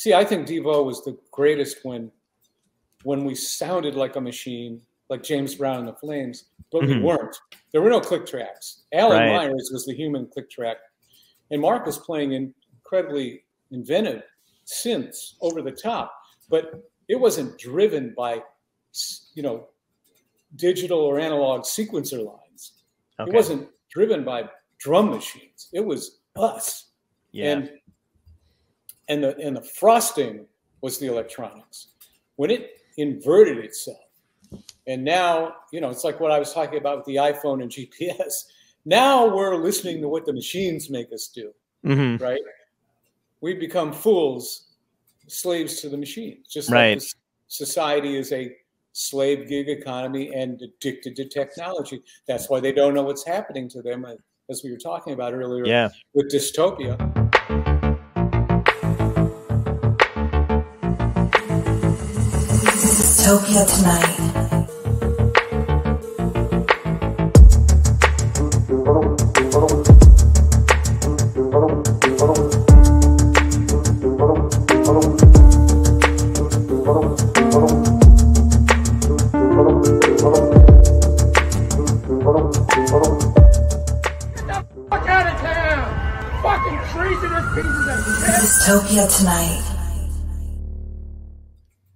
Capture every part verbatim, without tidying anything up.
See, I think Devo was the greatest when when we sounded like a machine, like James Brown and the Flames, but mm-hmm. we weren't. There were no click tracks. Alan right. Myers was the human click track. And Mark was playing incredibly inventive synths over the top, but it wasn't driven by, you know, digital or analog sequencer lines. Okay. It wasn't driven by drum machines. It was us. Yeah. And and the and the frosting was the electronics. When it inverted itself, and now, you know, it's like what I was talking about with the iPhone and G P S. Now we're listening to what the machines make us do, mm-hmm. right? We become fools, slaves to the machines. Just right. like this society is a slave gig economy and addicted to technology. That's why they don't know what's happening to them, as we were talking about earlier yeah. with Dystopia. Dystopia tonight. Tonight.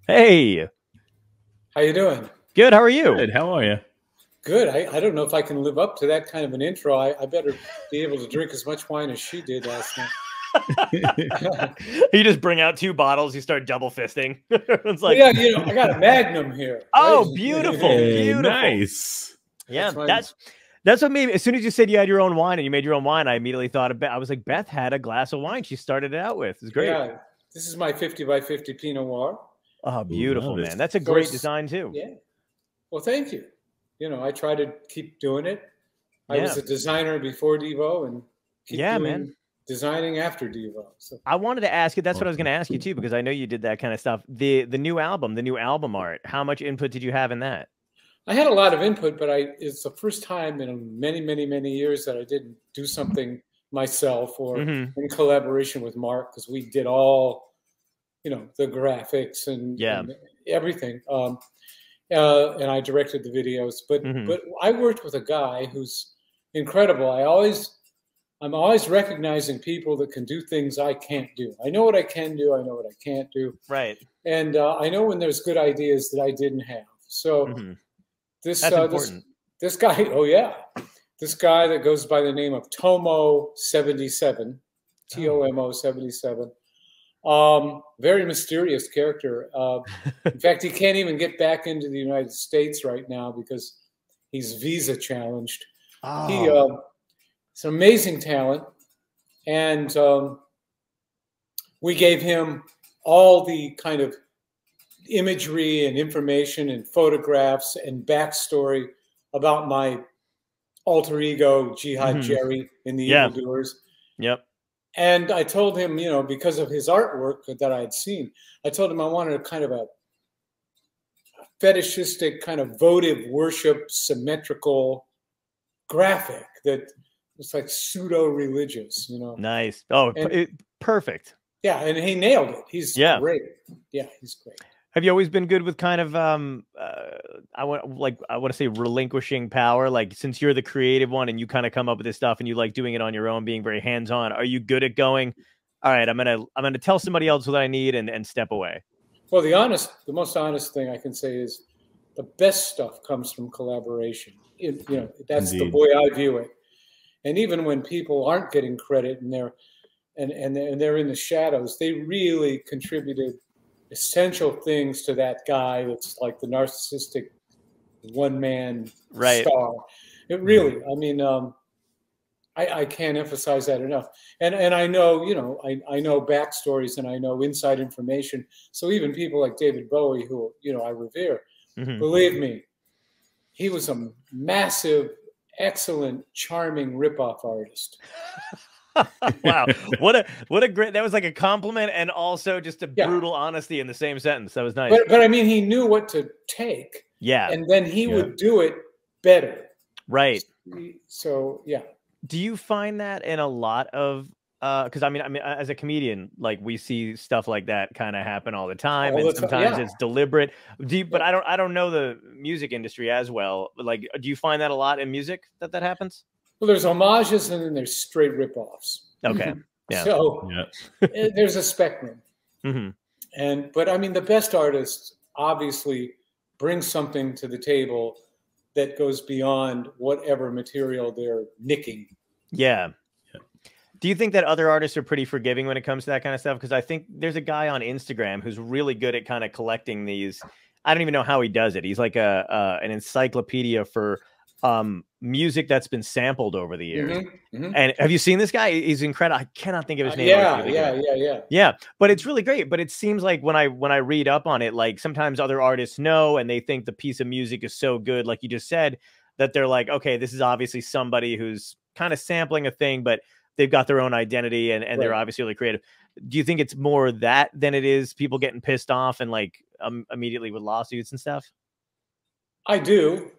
Hey, how you doing? Good. How are you? Good. How are you? Good. I, I don't know if I can live up to that kind of an intro. I, I better be able to drink as much wine as she did last night. You just bring out two bottles. You start double fisting. It's like, yeah, you know, I got a Magnum here. Oh, right? Beautiful, hey, beautiful, nice. Yeah, that's. that's That's what made me, as soon as you said you had your own wine and you made your own wine, I immediately thought about, I was like, Beth had a glass of wine. She started it out with. It's great. Yeah. This is my fifty by fifty Pinot Noir. Oh, beautiful, man. That's a great design too. Yeah. Well, thank you. You know, I try to keep doing it. I yeah. was a designer before Devo and keep yeah, doing man. designing after Devo. So. I wanted to ask you, that's what I was going to ask you too, because I know you did that kind of stuff. The, the new album, the new album art, how much input did you have in that? I had a lot of input, but I, it's the first time in many, many, many years that I didn't do something myself or mm-hmm. in collaboration with Mark, because we did all, you know, the graphics and, yeah. and everything. Um, uh, and I directed the videos. But mm-hmm. but I worked with a guy who's incredible. I always, I'm always recognizing people that can do things I can't do. I know what I can do. I know what I can't do. Right. And uh, I know when there's good ideas that I didn't have. So... Mm-hmm. This, uh, this this guy, oh yeah, this guy that goes by the name of Tomo seventy-seven, T O M O seventy-seven, um, very mysterious character. Uh, in fact, he can't even get back into the United States right now because he's visa challenged. Oh. He, uh, it's an amazing talent, and um, we gave him all the kind of imagery and information and photographs and backstory about my alter ego Jihad mm-hmm. Jerry in the yeah. Evil Doers. Yep. And I told him, you know, because of his artwork that I had seen, I told him I wanted a kind of a fetishistic kind of votive worship symmetrical graphic that was like pseudo religious, you know. Nice. Oh, and, it, perfect. Yeah, and he nailed it. He's yeah. great. Yeah, he's great. Have you always been good with kind of um, uh, I want like I want to say relinquishing power? Like since you're the creative one and you kind of come up with this stuff and you like doing it on your own, being very hands on. Are you good at going? All right, I'm gonna I'm gonna tell somebody else what I need and and step away. Well, the honest, the most honest thing I can say is the best stuff comes from collaboration. It, you know, that's Indeed. the way I view it. And even when people aren't getting credit and they're and and they're, and they're in the shadows, they really contributed essential things to that guy that's like the narcissistic one-man right. star. It really, I mean, um, I, I can't emphasize that enough. And and I know, you know, I, I know backstories and I know inside information. So even people like David Bowie, who, you know, I revere, mm-hmm. believe me, he was a massive, excellent, charming ripoff artist. Wow, what a what a great, that was like a compliment and also just a yeah. brutal honesty in the same sentence. That was nice. But, but I mean, he knew what to take. Yeah. And then he yeah. would do it better. Right. So, yeah. Do you find that in a lot of because uh, I mean, I mean, as a comedian, like we see stuff like that kind of happen all the time, all and the sometimes yeah. it's deliberate. Do you, but I don't, I don't know the music industry as well. But like, do you find that a lot in music that that happens? Well, there's homages and then there's straight ripoffs. Okay, yeah. So yeah. There's a spectrum, mm-hmm. and but I mean, the best artists obviously bring something to the table that goes beyond whatever material they're nicking. Yeah. Do you think that other artists are pretty forgiving when it comes to that kind of stuff? Because I think there's a guy on Instagram who's really good at kind of collecting these. I don't even know how he does it. He's like a uh, an encyclopedia for um, music that's been sampled over the years. Mm-hmm, mm-hmm. And have you seen this guy? He's incredible. I cannot think of his name. Uh, yeah, yeah, yeah, yeah. Yeah, but it's really great. But it seems like when I when I read up on it, like sometimes other artists know and they think the piece of music is so good, like you just said, that they're like, okay, this is obviously somebody who's kind of sampling a thing, but they've got their own identity and, and right. they're obviously really creative. Do you think it's more that than it is people getting pissed off and like um, immediately with lawsuits and stuff? I do,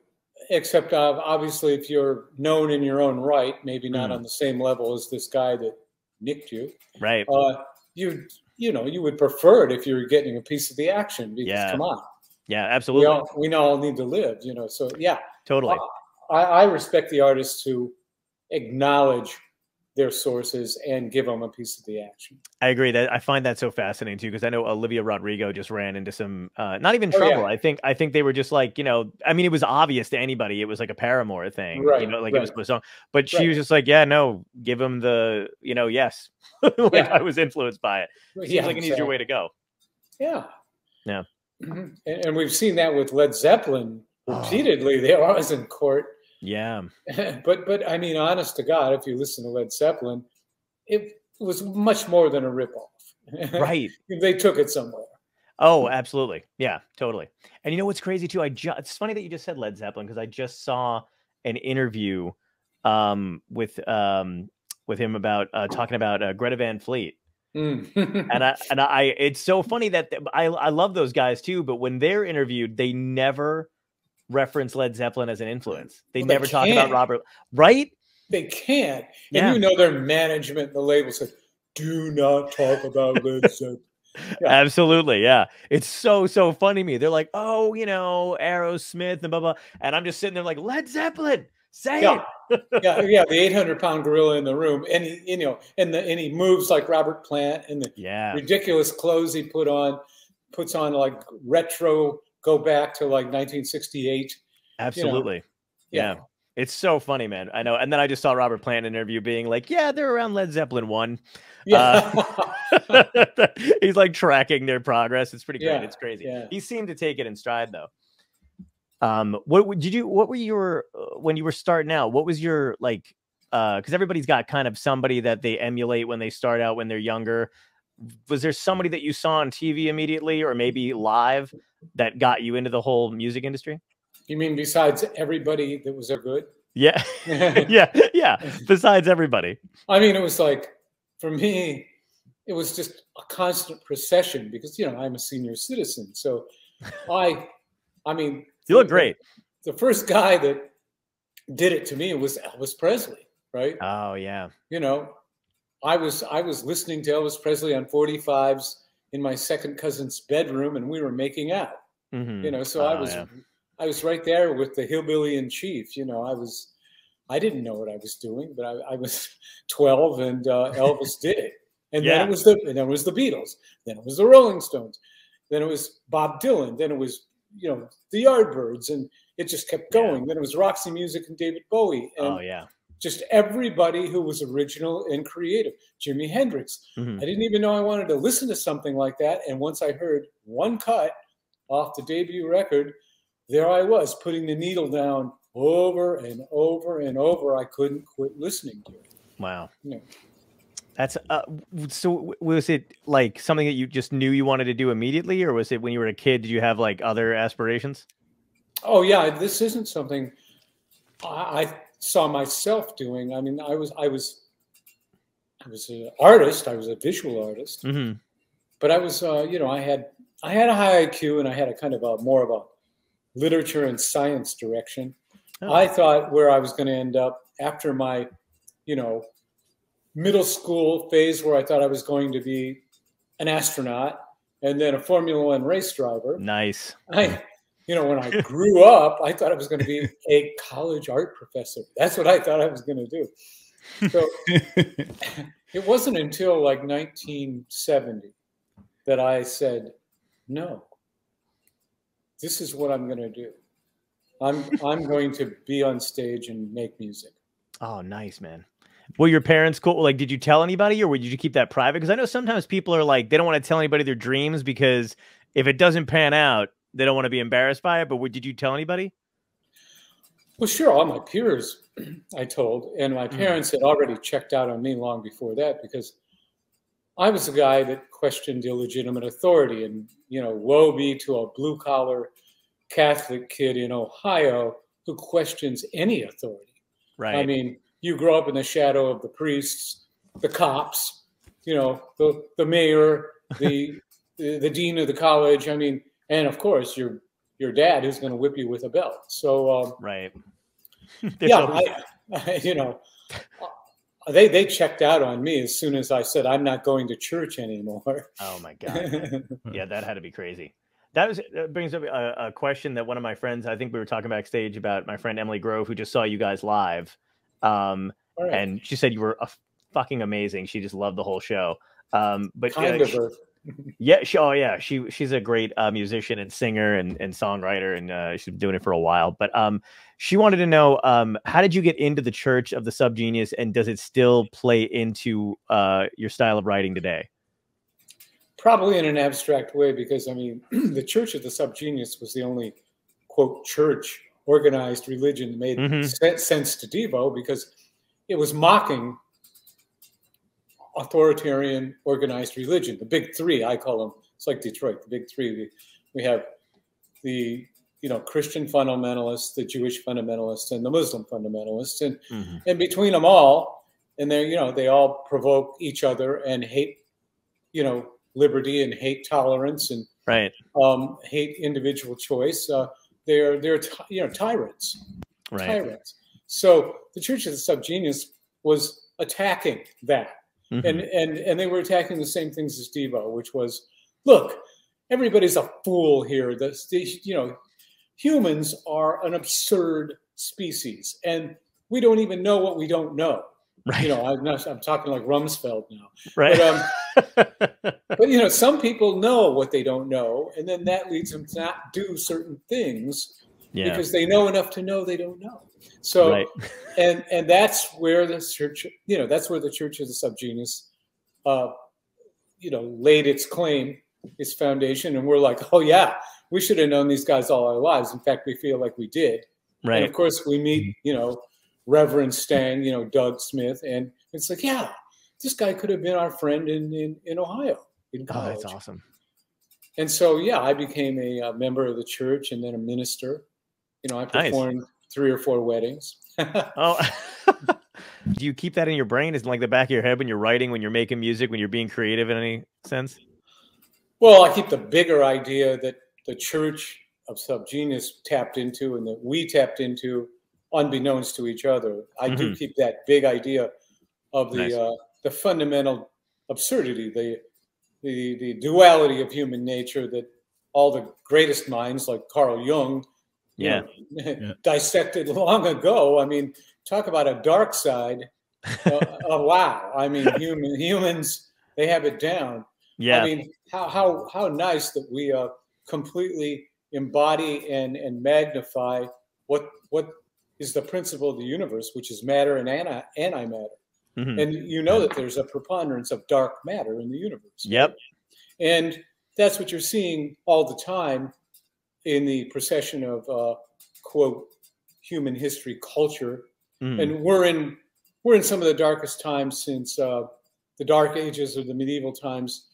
except uh, obviously if you're known in your own right, maybe not mm. on the same level as this guy that nicked you. Right. Uh, you you know, you would prefer it if you were getting a piece of the action because yeah. come on. Yeah, absolutely. We all, we all need to live, you know, so yeah. Totally. Uh, I, I respect the artists who acknowledge their sources and give them a piece of the action. I agree. That I find that so fascinating too, because I know Olivia Rodrigo just ran into some, uh, not even trouble. Oh, yeah. I think, I think they were just like, you know, I mean, it was obvious to anybody. It was like a Paramore thing, right, you know, like right. it was a song, but she right. was just like, yeah, no, give them the, you know, yes, like yeah. I was influenced by it. Seems yeah, like an exactly. easier way to go. Yeah. Yeah. Mm-hmm. and, and we've seen that with Led Zeppelin repeatedly. Oh. They are always in court. Yeah, but but I mean, honest to God, if you listen to Led Zeppelin, it was much more than a ripoff. Right, they took it somewhere. Oh, absolutely, yeah, totally. And you know what's crazy too? I just it's funny that you just said Led Zeppelin because I just saw an interview um, with um, with him about uh, talking about uh, Greta Van Fleet. Mm. and I and I, it's so funny that I I love those guys too, but when they're interviewed, they never reference Led Zeppelin as an influence. They well, never they talk about Robert, right? They can't. Yeah. And you know their management, the label said, do not talk about Led Zeppelin. Yeah. Absolutely, yeah. It's so, so funny to me. They're like, oh, you know, Aerosmith and blah, blah. And I'm just sitting there like, Led Zeppelin, say yeah. it. yeah, yeah, the eight hundred pound gorilla in the room. And he, you know, and, the, and he moves like Robert Plant and the yeah. ridiculous clothes he put on, puts on like retro go back to like nineteen sixty-eight. Absolutely. You know. yeah. yeah. It's so funny, man. I know. And then I just saw Robert Plant in an interview being like, yeah, they're around Led Zeppelin one. Yeah. Uh, he's like tracking their progress. It's pretty great. Yeah. It's crazy. Yeah. He seemed to take it in stride though. Um, what did you, what were your, when you were starting out, what was your like, uh, cause everybody's got kind of somebody that they emulate when they start out, when they're younger. Was there somebody that you saw on T V immediately or maybe live that got you into the whole music industry? You mean besides everybody that was so good? Yeah. yeah. Yeah. Besides everybody. I mean, it was like, for me, it was just a constant procession because, you know, I'm a senior citizen. So I, I mean, you look the, great. The first guy that did it to me was Elvis Presley, right? Oh yeah. You know, I was I was listening to Elvis Presley on forty-fives in my second cousin's bedroom, and we were making out. Mm-hmm. You know, so oh, I was yeah. I was right there with the hillbilly in chief. You know, I was I didn't know what I was doing, but I, I was twelve, and uh, Elvis did it. And yeah. then it was the and then it was the Beatles, then it was the Rolling Stones, then it was Bob Dylan, then it was you know the Yardbirds, and it just kept going. Yeah. Then it was Roxy Music and David Bowie. And oh yeah. just everybody who was original and creative. Jimi Hendrix. Mm-hmm. I didn't even know I wanted to listen to something like that. And once I heard one cut off the debut record, there I was putting the needle down over and over and over. I couldn't quit listening to it. Wow. You know. That's uh, so was it like something that you just knew you wanted to do immediately? Or was it when you were a kid, did you have like other aspirations? Oh yeah. This isn't something I, I saw myself doing. I mean, I was, I was, I was an artist. I was a visual artist, mm-hmm. but I was, uh, you know, I had, I had a high I Q and I had a kind of a more of a literature and science direction. Oh. I thought where I was going to end up after my, you know, middle school phase where I thought I was going to be an astronaut and then a Formula One race driver. Nice. I, you know, when I grew up, I thought I was going to be a college art professor. That's what I thought I was going to do. So it wasn't until like nineteen seventy that I said, no, this is what I'm going to do. I'm, I'm going to be on stage and make music. Oh, nice, man. Were your parents cool? Like, did you tell anybody, or did you keep that private? Because I know sometimes people are like, they don't want to tell anybody their dreams because if it doesn't pan out, they don't want to be embarrassed by it. But what, did you tell anybody? Well, sure. All my peers I told, and my parents had already checked out on me long before that, because I was a guy that questioned illegitimate authority. And, you know, woe be to a blue collar Catholic kid in Ohio who questions any authority. Right. I mean, you grow up in the shadow of the priests, the cops, you know, the, the mayor, the, the, the dean of the college. I mean, and of course your, your dad is going to whip you with a belt. So, um, right. yeah, I, I, you know, they, they checked out on me as soon as I said, I'm not going to church anymore. Oh my God. Yeah. That had to be crazy. That, was, that brings up a, a question that one of my friends, I think we were talking backstage about my friend Emily Grove, who just saw you guys live. Um, right. And she said you were a fucking amazing. She just loved the whole show. Um, but kind uh, of she, yeah, she, oh yeah, she she's a great uh, musician and singer and, and songwriter, and uh, she's been doing it for a while. But um, she wanted to know um, how did you get into the Church of the Sub-Genius, and does it still play into uh, your style of writing today? Probably in an abstract way, because, I mean, the Church of the Sub-Genius was the only, quote, church, organized religion that made mm-hmm. sense to Devo, because it was mocking authoritarian, organized religion. The big three, I call them. It's like Detroit, the big three. We, we have the, you know, Christian fundamentalists, the Jewish fundamentalists, and the Muslim fundamentalists. And, mm-hmm. and between them all, and they, you know, they all provoke each other and hate, you know, liberty and hate tolerance and right. um, hate individual choice. Uh, they're they're you know tyrants, right. tyrants. So the Church of the Sub-Genius was attacking that, mm-hmm. and and and they were attacking the same things as Devo, which was, look, everybody's a fool here. The, the you know, humans are an absurd species, and we don't even know what we don't know. Right. You know, I'm, not, I'm talking like Rumsfeld now. Right. But, um, but, you know, some people know what they don't know, and then that leads them to not do certain things yeah. because they know enough to know they don't know. So, right. and and that's where the church, you know, that's where the Church of the Sub-Genius, uh, you know, laid its claim, its foundation, and we're like, oh yeah, we should have known these guys all our lives. In fact, we feel like we did. Right. And of course, we meet, you know, Reverend Stang, you know, Doug Smith. And it's like, yeah, this guy could have been our friend in, in, in Ohio. In college. Oh, that's awesome. And so, yeah, I became a, a member of the church and then a minister. You know, I performed nice. three or four weddings. Oh, do you keep that in your brain? Is it like the back of your head when you're writing, when you're making music, when you're being creative in any sense? Well, I keep the bigger idea that the Church of Sub-Genius tapped into and that we tapped into unbeknownst to each other. I mm-hmm. do keep that big idea of the nice. uh, the fundamental absurdity, the, the the duality of human nature that all the greatest minds like Carl Jung yeah. you know, yeah. dissected long ago. I mean, talk about a dark side. uh, oh, wow. I mean, human humans, they have it down. Yeah. I mean, how how how nice that we uh, completely embody and and magnify what what. is the principle of the universe, which is matter and anti antimatter. Mm-hmm. And you know that there's a preponderance of dark matter in the universe. Yep. And that's what you're seeing all the time in the procession of, uh, quote, human history culture. Mm. And we're in, we're in some of the darkest times since uh, the dark ages or the medieval times,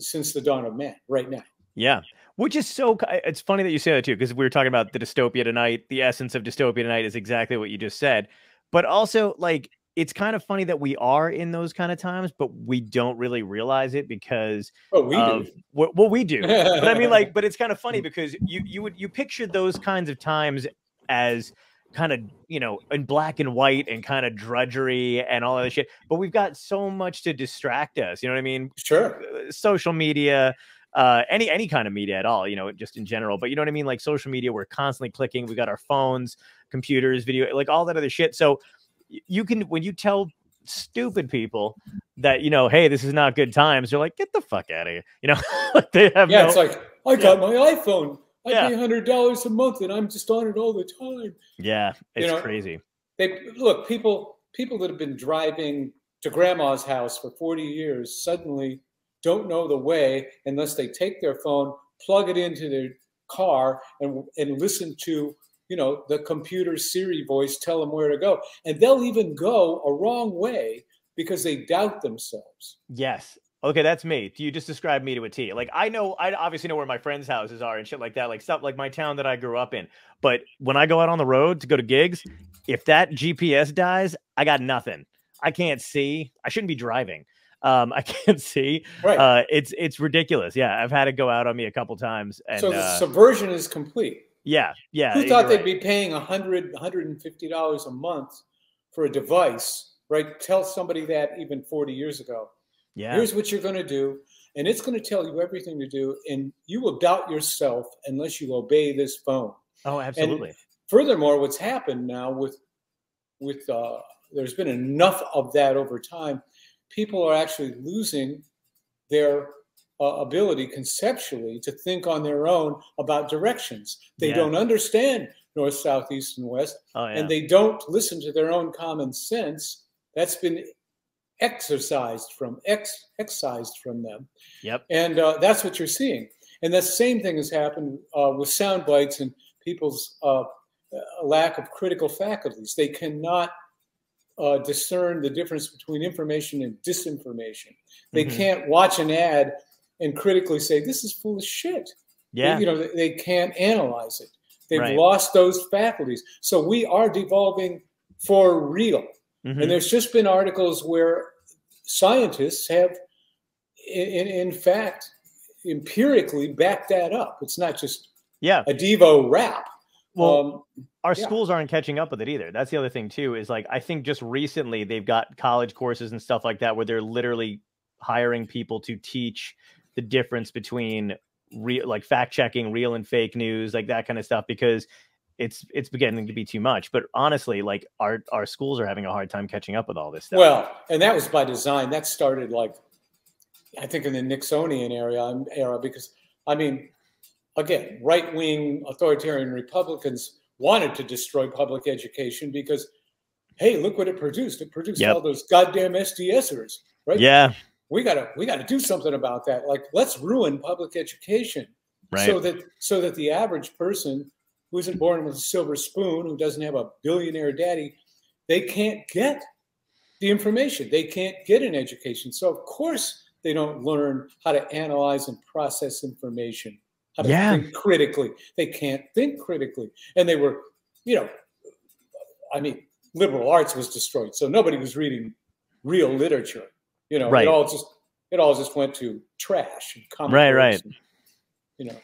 since the dawn of man right now. Yeah. Which is so, it's funny that you say that too, because we were talking about the dystopia tonight. The essence of dystopia tonight is exactly what you just said. But also, like, it's kind of funny that we are in those kind of times, but we don't really realize it because oh, we of, do. Well, well, we do. But I mean, like, but it's kind of funny because you, you would, you picture those kinds of times as kind of, you know, in black and white and kind of drudgery and all that shit. But we've got so much to distract us. You know what I mean? Sure. Social media, uh, any, any kind of media at all, you know, just in general, but you know what I mean? Like social media, we're constantly clicking. We've got our phones, computers, video, like all that other shit. So you can, when you tell stupid people that, you know, hey, this is not good times, they're like, get the fuck out of here. You know, like they have, yeah, no, it's like, I got yeah. my iPhone. I yeah. pay one hundred dollars a month and I'm just on it all the time. Yeah, it's you know, crazy. They look, people people that have been driving to grandma's house for forty years suddenly don't know the way unless they take their phone, plug it into their car, and and listen to, you know, the computer Siri voice tell them where to go. And they'll even go a wrong way because they doubt themselves. Yes. Okay, that's me. You just described me to a T. Like, I know, I obviously know where my friends' houses are and shit like that, like stuff like my town that I grew up in. But when I go out on the road to go to gigs, if that G P S dies, I got nothing. I can't see. I shouldn't be driving. Um, I can't see. Right. Uh, it's it's ridiculous. Yeah, I've had it go out on me a couple times. And, so the uh, subversion is complete. Yeah, yeah. Who thought they'd right. be paying one hundred, one hundred fifty dollars a month for a device, right? Tell somebody that even forty years ago. Yeah. Here's what you're going to do, and it's going to tell you everything to do, and you will doubt yourself unless you obey this phone. Oh, absolutely. And furthermore, what's happened now with with uh, there's been enough of that over time, people are actually losing their uh, ability conceptually to think on their own about directions. They yeah. don't understand north, south, east, and west, oh, yeah. and they don't listen to their own common sense. That's been exercised from ex excised from them. Yep. And uh, that's what you're seeing. And that same thing has happened uh, with sound bites and people's uh, lack of critical faculties. They cannot uh, discern the difference between information and disinformation. They mm-hmm. can't watch an ad and critically say, this is foolish shit. Yeah. They, you know, they, they can't analyze it. They've right. lost those faculties. So we are devolving for real. Mm-hmm. And there's just been articles where scientists have, in, in fact, empirically backed that up. It's not just yeah. a Devo rap. Well, um, our yeah. schools aren't catching up with it either. That's the other thing, too, is like I think just recently they've got college courses and stuff like that where they're literally hiring people to teach the difference between real, like fact checking, real and fake news, like that kind of stuff, because it's it's beginning to be too much. But honestly, like our, our schools are having a hard time catching up with all this stuff. Well, and that was by design. That started like, I think in the Nixonian era, era because, I mean, again, right-wing authoritarian Republicans wanted to destroy public education because, hey, look what it produced. It produced yep. all those goddamn SDSers, right? Yeah. We gotta, we gotta do something about that. Like, let's ruin public education right. so that so that the average person who isn't born with a silver spoon, who doesn't have a billionaire daddy, they can't get the information. They can't get an education. So, of course, they don't learn how to analyze and process information, how to yeah. think critically. They can't think critically. And they were, you know, I mean, liberal arts was destroyed. So nobody was reading real literature. You know, right. it all just it all just went to trash and comic right, right. and, you know.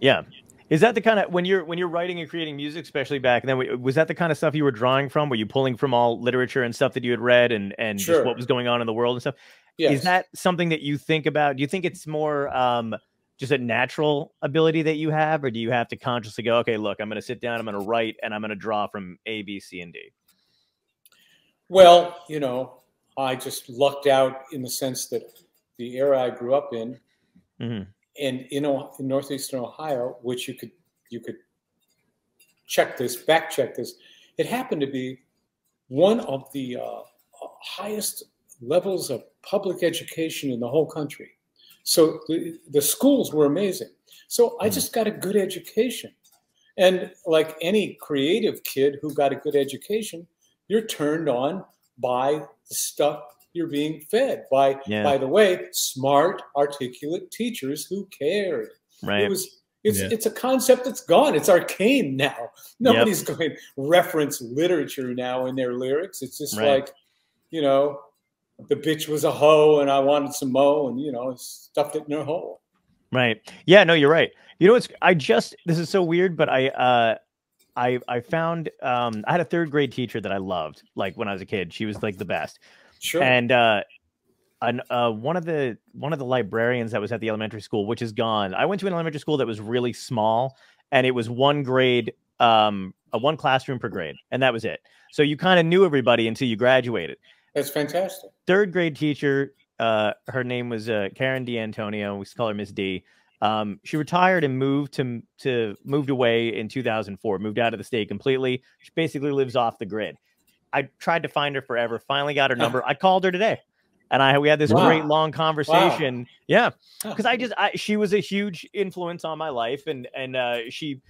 Yeah. Is that the kind of, when you're when you're writing and creating music, especially back then, was that the kind of stuff you were drawing from? Were you pulling from all literature and stuff that you had read and, and sure. just what was going on in the world and stuff? Yes. Is that something that you think about? Do you think it's more um, just a natural ability that you have? Or do you have to consciously go, okay, look, I'm going to sit down, I'm going to write, and I'm going to draw from A, B, C, and D? Well, you know, I just lucked out in the sense that the era I grew up in, mm-hmm. and in, in northeastern Ohio, which you could you could check this, back check this, it happened to be one of the uh, highest levels of public education in the whole country. So the, the schools were amazing. So I just got a good education. And like any creative kid who got a good education, you're turned on by the stuff you're being fed by, yeah. by the way, smart, articulate teachers who cared. Right. It was, it's, yeah. it's a concept that's gone. It's arcane now. Nobody's yep. going to reference literature now in their lyrics. It's just right. like, you know, the bitch was a hoe and I wanted some mo, and, you know, stuffed it in her hole. Right. Yeah, no, you're right. You know, it's, I just, this is so weird, but I, uh, I I found um, I had a third grade teacher that I loved. Like when I was a kid, she was like the best. Sure. And uh, an, uh, one of the one of the librarians that was at the elementary school, which is gone. I went to an elementary school that was really small, and it was one grade, um, a one classroom per grade, and that was it. So you kind of knew everybody until you graduated. That's fantastic. Third grade teacher. Uh, her name was uh, Karen D'Antonio. We used to call her Miss D. Um, she retired and moved to to moved away in two thousand four, moved out of the state completely. She basically lives off the grid. I tried to find her forever, finally got her number. I called her today and I we had this wow. great long conversation. Wow. Yeah, because I just I, she was a huge influence on my life. And and uh, she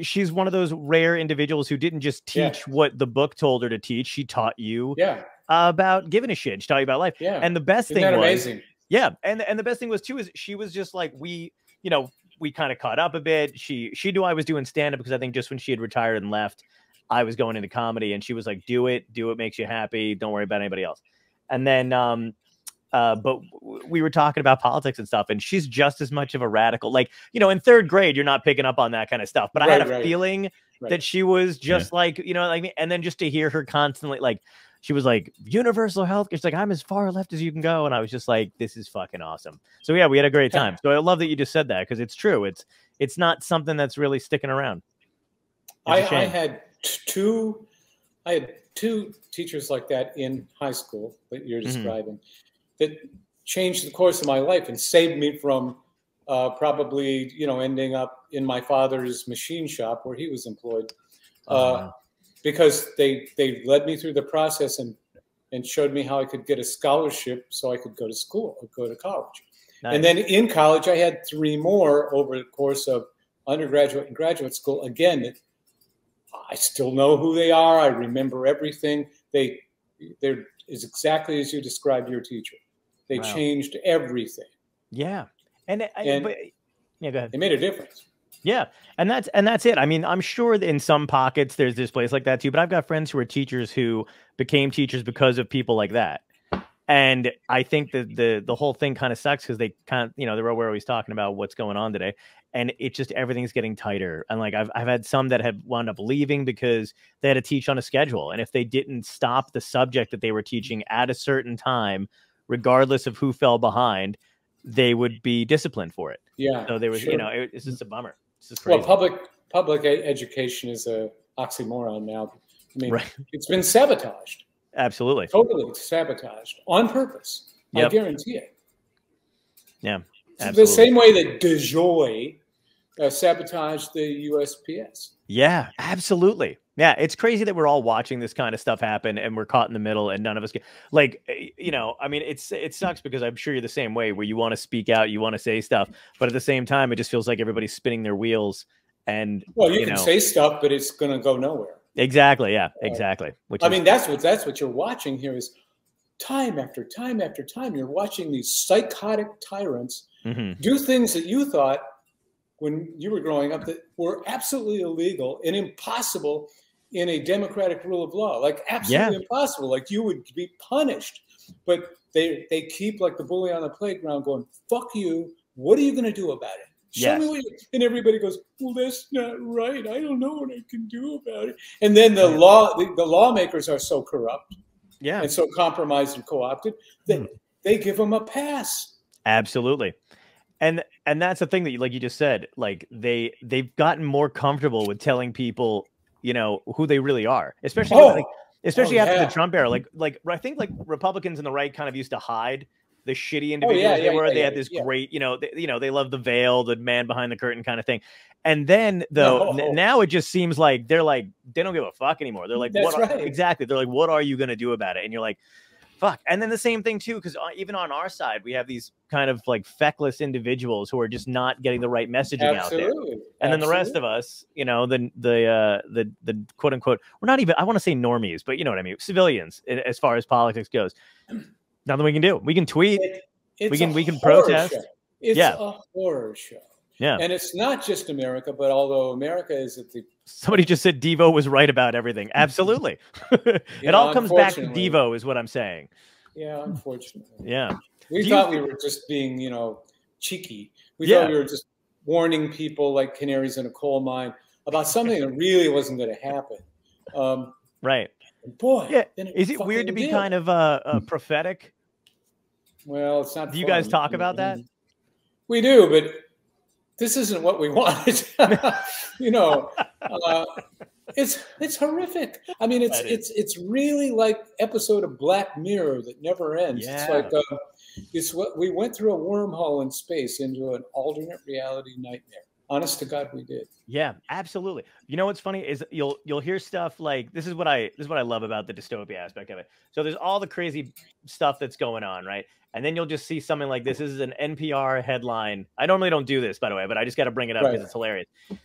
she's one of those rare individuals who didn't just teach yeah. what the book told her to teach. She taught you yeah. about giving a shit. She taught you about life. Yeah. And the best Isn't thing was amazing? Yeah. And, and the best thing was, too, is she was just like, we, you know, we kind of caught up a bit. She she knew I was doing stand-up because I think just when she had retired and left, I was going into comedy. And she was like, do it. Do what makes you happy. Don't worry about anybody else. And then, um, uh, but we were talking about politics and stuff. And she's just as much of a radical. Like, you know, in third grade, you're not picking up on that kind of stuff. But right, I had a right. feeling right. that she was just yeah. like, you know, like, and then just to hear her constantly, like, she was like, universal health. It's like, I'm as far left as you can go. And I was just like, this is fucking awesome. So yeah, we had a great time. So I love that you just said that because it's true. It's it's not something that's really sticking around. I, I had two I had two teachers like that in high school that you're describing mm-hmm. that changed the course of my life and saved me from uh, probably, you know, ending up in my father's machine shop where he was employed. Uh, oh, wow. Because they, they led me through the process and, and showed me how I could get a scholarship so I could go to school or go to college. Nice. And then in college, I had three more over the course of undergraduate and graduate school. Again, it, I still know who they are. I remember everything. They, they're is exactly as you described your teacher. They wow. changed everything. Yeah. And, I, and but, yeah, go ahead. It made a difference. Yeah. And that's, and that's it. I mean, I'm sure in some pockets there's this place like that too, but I've got friends who are teachers who became teachers because of people like that. And I think that the, the whole thing kind of sucks because they kind of, you know, they're we're always talking about what's going on today and it just, everything's getting tighter. And like, I've, I've had some that have wound up leaving because they had to teach on a schedule. And if they didn't stop the subject that they were teaching at a certain time, regardless of who fell behind, they would be disciplined for it. Yeah. So there was, sure. you know, it, it's just a bummer. Well, public public education is a oxymoron now. I mean, right. it's been sabotaged. Absolutely, totally sabotaged on purpose. Yep. I guarantee it. Yeah, absolutely. So the same way that DeJoy uh, sabotaged the U S P S. Yeah, absolutely. Yeah, it's crazy that we're all watching this kind of stuff happen and we're caught in the middle and none of us get like, you know, I mean, it's it sucks because I'm sure you're the same way where you want to speak out, you want to say stuff. But at the same time, it just feels like everybody's spinning their wheels. And, well, you, you can know, say stuff, but it's going to go nowhere. Exactly. Yeah, exactly. Which I is, mean, that's what that's what you're watching here is time after time after time. You're watching these psychotic tyrants mm-hmm. do things that you thought when you were growing up that were absolutely illegal and impossible in a democratic rule of law, like absolutely yeah. impossible, like you would be punished. But they they keep like the bully on the playground going, fuck you, what are you going to do about it? Show yes. me what you, and everybody goes, well, that's not right. I don't know what I can do about it. And then the law, the, the lawmakers are so corrupt yeah. and so compromised and co-opted that hmm. they give them a pass. Absolutely. And and that's the thing that, you, like you just said, like they, they've gotten more comfortable with telling people, you know, who they really are, especially, oh. like, especially oh, after yeah. the Trump era. Like, like I think like Republicans and the right kind of used to hide the shitty individuals oh, yeah, they yeah, were. Yeah, they yeah, had this yeah. great, you know, they, you know, they love the veil, the man behind the curtain kind of thing. And then though, no. now it just seems like they're like, they don't give a fuck anymore. They're like, That's what right. are, exactly. They're like, what are you going to do about it? And you're like, fuck. And then the same thing too, because even on our side, we have these kind of like feckless individuals who are just not getting the right messaging Absolutely. out there. And Absolutely. then the rest of us, you know, the, the, uh, the, the quote unquote, we're not even, I want to say normies, but you know what I mean? Civilians, as far as politics goes, nothing we can do. We can tweet. It, we can, we can protest. Show. It's yeah. a horror show. Yeah. And it's not just America, but although America is at the... Somebody just said Devo was right about everything. Absolutely. it know, all comes back to Devo is what I'm saying. Yeah, unfortunately. Yeah. We Do thought you... we were just being, you know, cheeky. We yeah. thought we were just warning people like canaries in a coal mine about something that really wasn't going to happen. Um, right. Boy. Yeah. It Is it weird to be did. kind of uh, uh, prophetic? Well, it's not. Do you fun. guys talk about that? We do, but this isn't what we wanted. You know, uh, it's it's horrific. I mean, it's it's it's really like episode of Black Mirror that never ends. Yeah. It's like uh, it's what we went through a wormhole in space into an alternate reality nightmare. Honest to God, we did. Yeah, absolutely. You know what's funny is you'll you'll hear stuff like this is what I this is what I love about the dystopia aspect of it. So there's all the crazy stuff that's going on, right? And then you'll just see something like this. This is an N P R headline. I normally don't do this, by the way, but I just got to bring it up because right. it's hilarious. Right.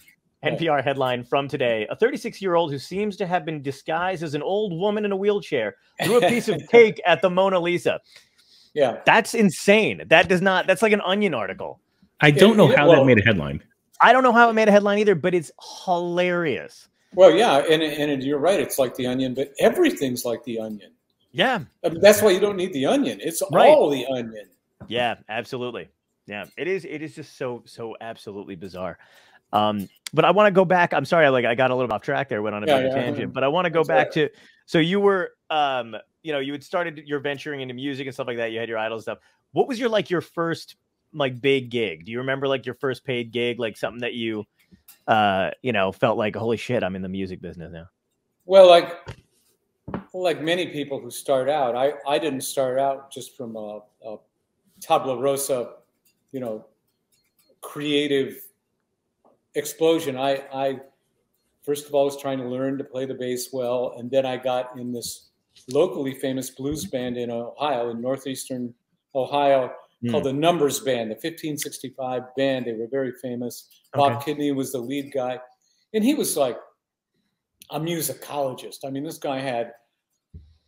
N P R headline from today: a thirty-six-year-old who seems to have been disguised as an old woman in a wheelchair threw a piece of cake at the Mona Lisa. Yeah, that's insane. That does not. That's like an Onion article. I don't it, know how it, well, that made a headline. I don't know how it made a headline either, but it's hilarious. Well, yeah, and, and you're right. It's like the Onion, but everything's like the Onion. Yeah. I mean, that's why you don't need the Onion. It's right. all the Onion. Yeah, absolutely. Yeah, it is. It is just so, so absolutely bizarre. Um, but I want to go back. I'm sorry. I, like, I got a little off track there, went on a yeah, bit of yeah, tangent, yeah. but I want to go that's back right. to, so you were, um, you know, you had started your venturing into music and stuff like that. You had your idol stuff. What was your, like your first like big gig? Do you remember like your first paid gig, like something that you, uh, you know, felt like, holy shit, I'm in the music business now? Well, like, like many people who start out, I, I didn't start out just from a, a tabla rosa, you know, creative explosion. I, I, first of all, was trying to learn to play the bass well. And then I got in this locally famous blues band in Ohio, in northeastern Ohio, called the Numbers Band, the fifteen sixty-five band. They were very famous. Bob okay. Kidney was the lead guy. And he was like a musicologist. I mean, this guy had,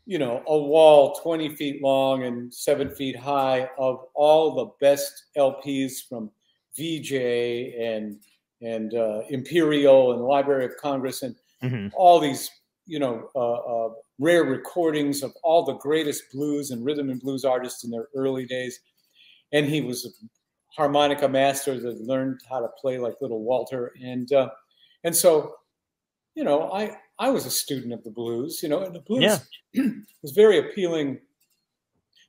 you know, a wall twenty feet long and seven feet high of all the best L Ps from V J and and uh, Imperial and Library of Congress and mm-hmm. all these, you know, uh, uh, rare recordings of all the greatest blues and rhythm and blues artists in their early days. And he was a harmonica master that learned how to play like Little Walter. And uh, and so, you know, I, I was a student of the blues, you know, and the blues yeah. was very appealing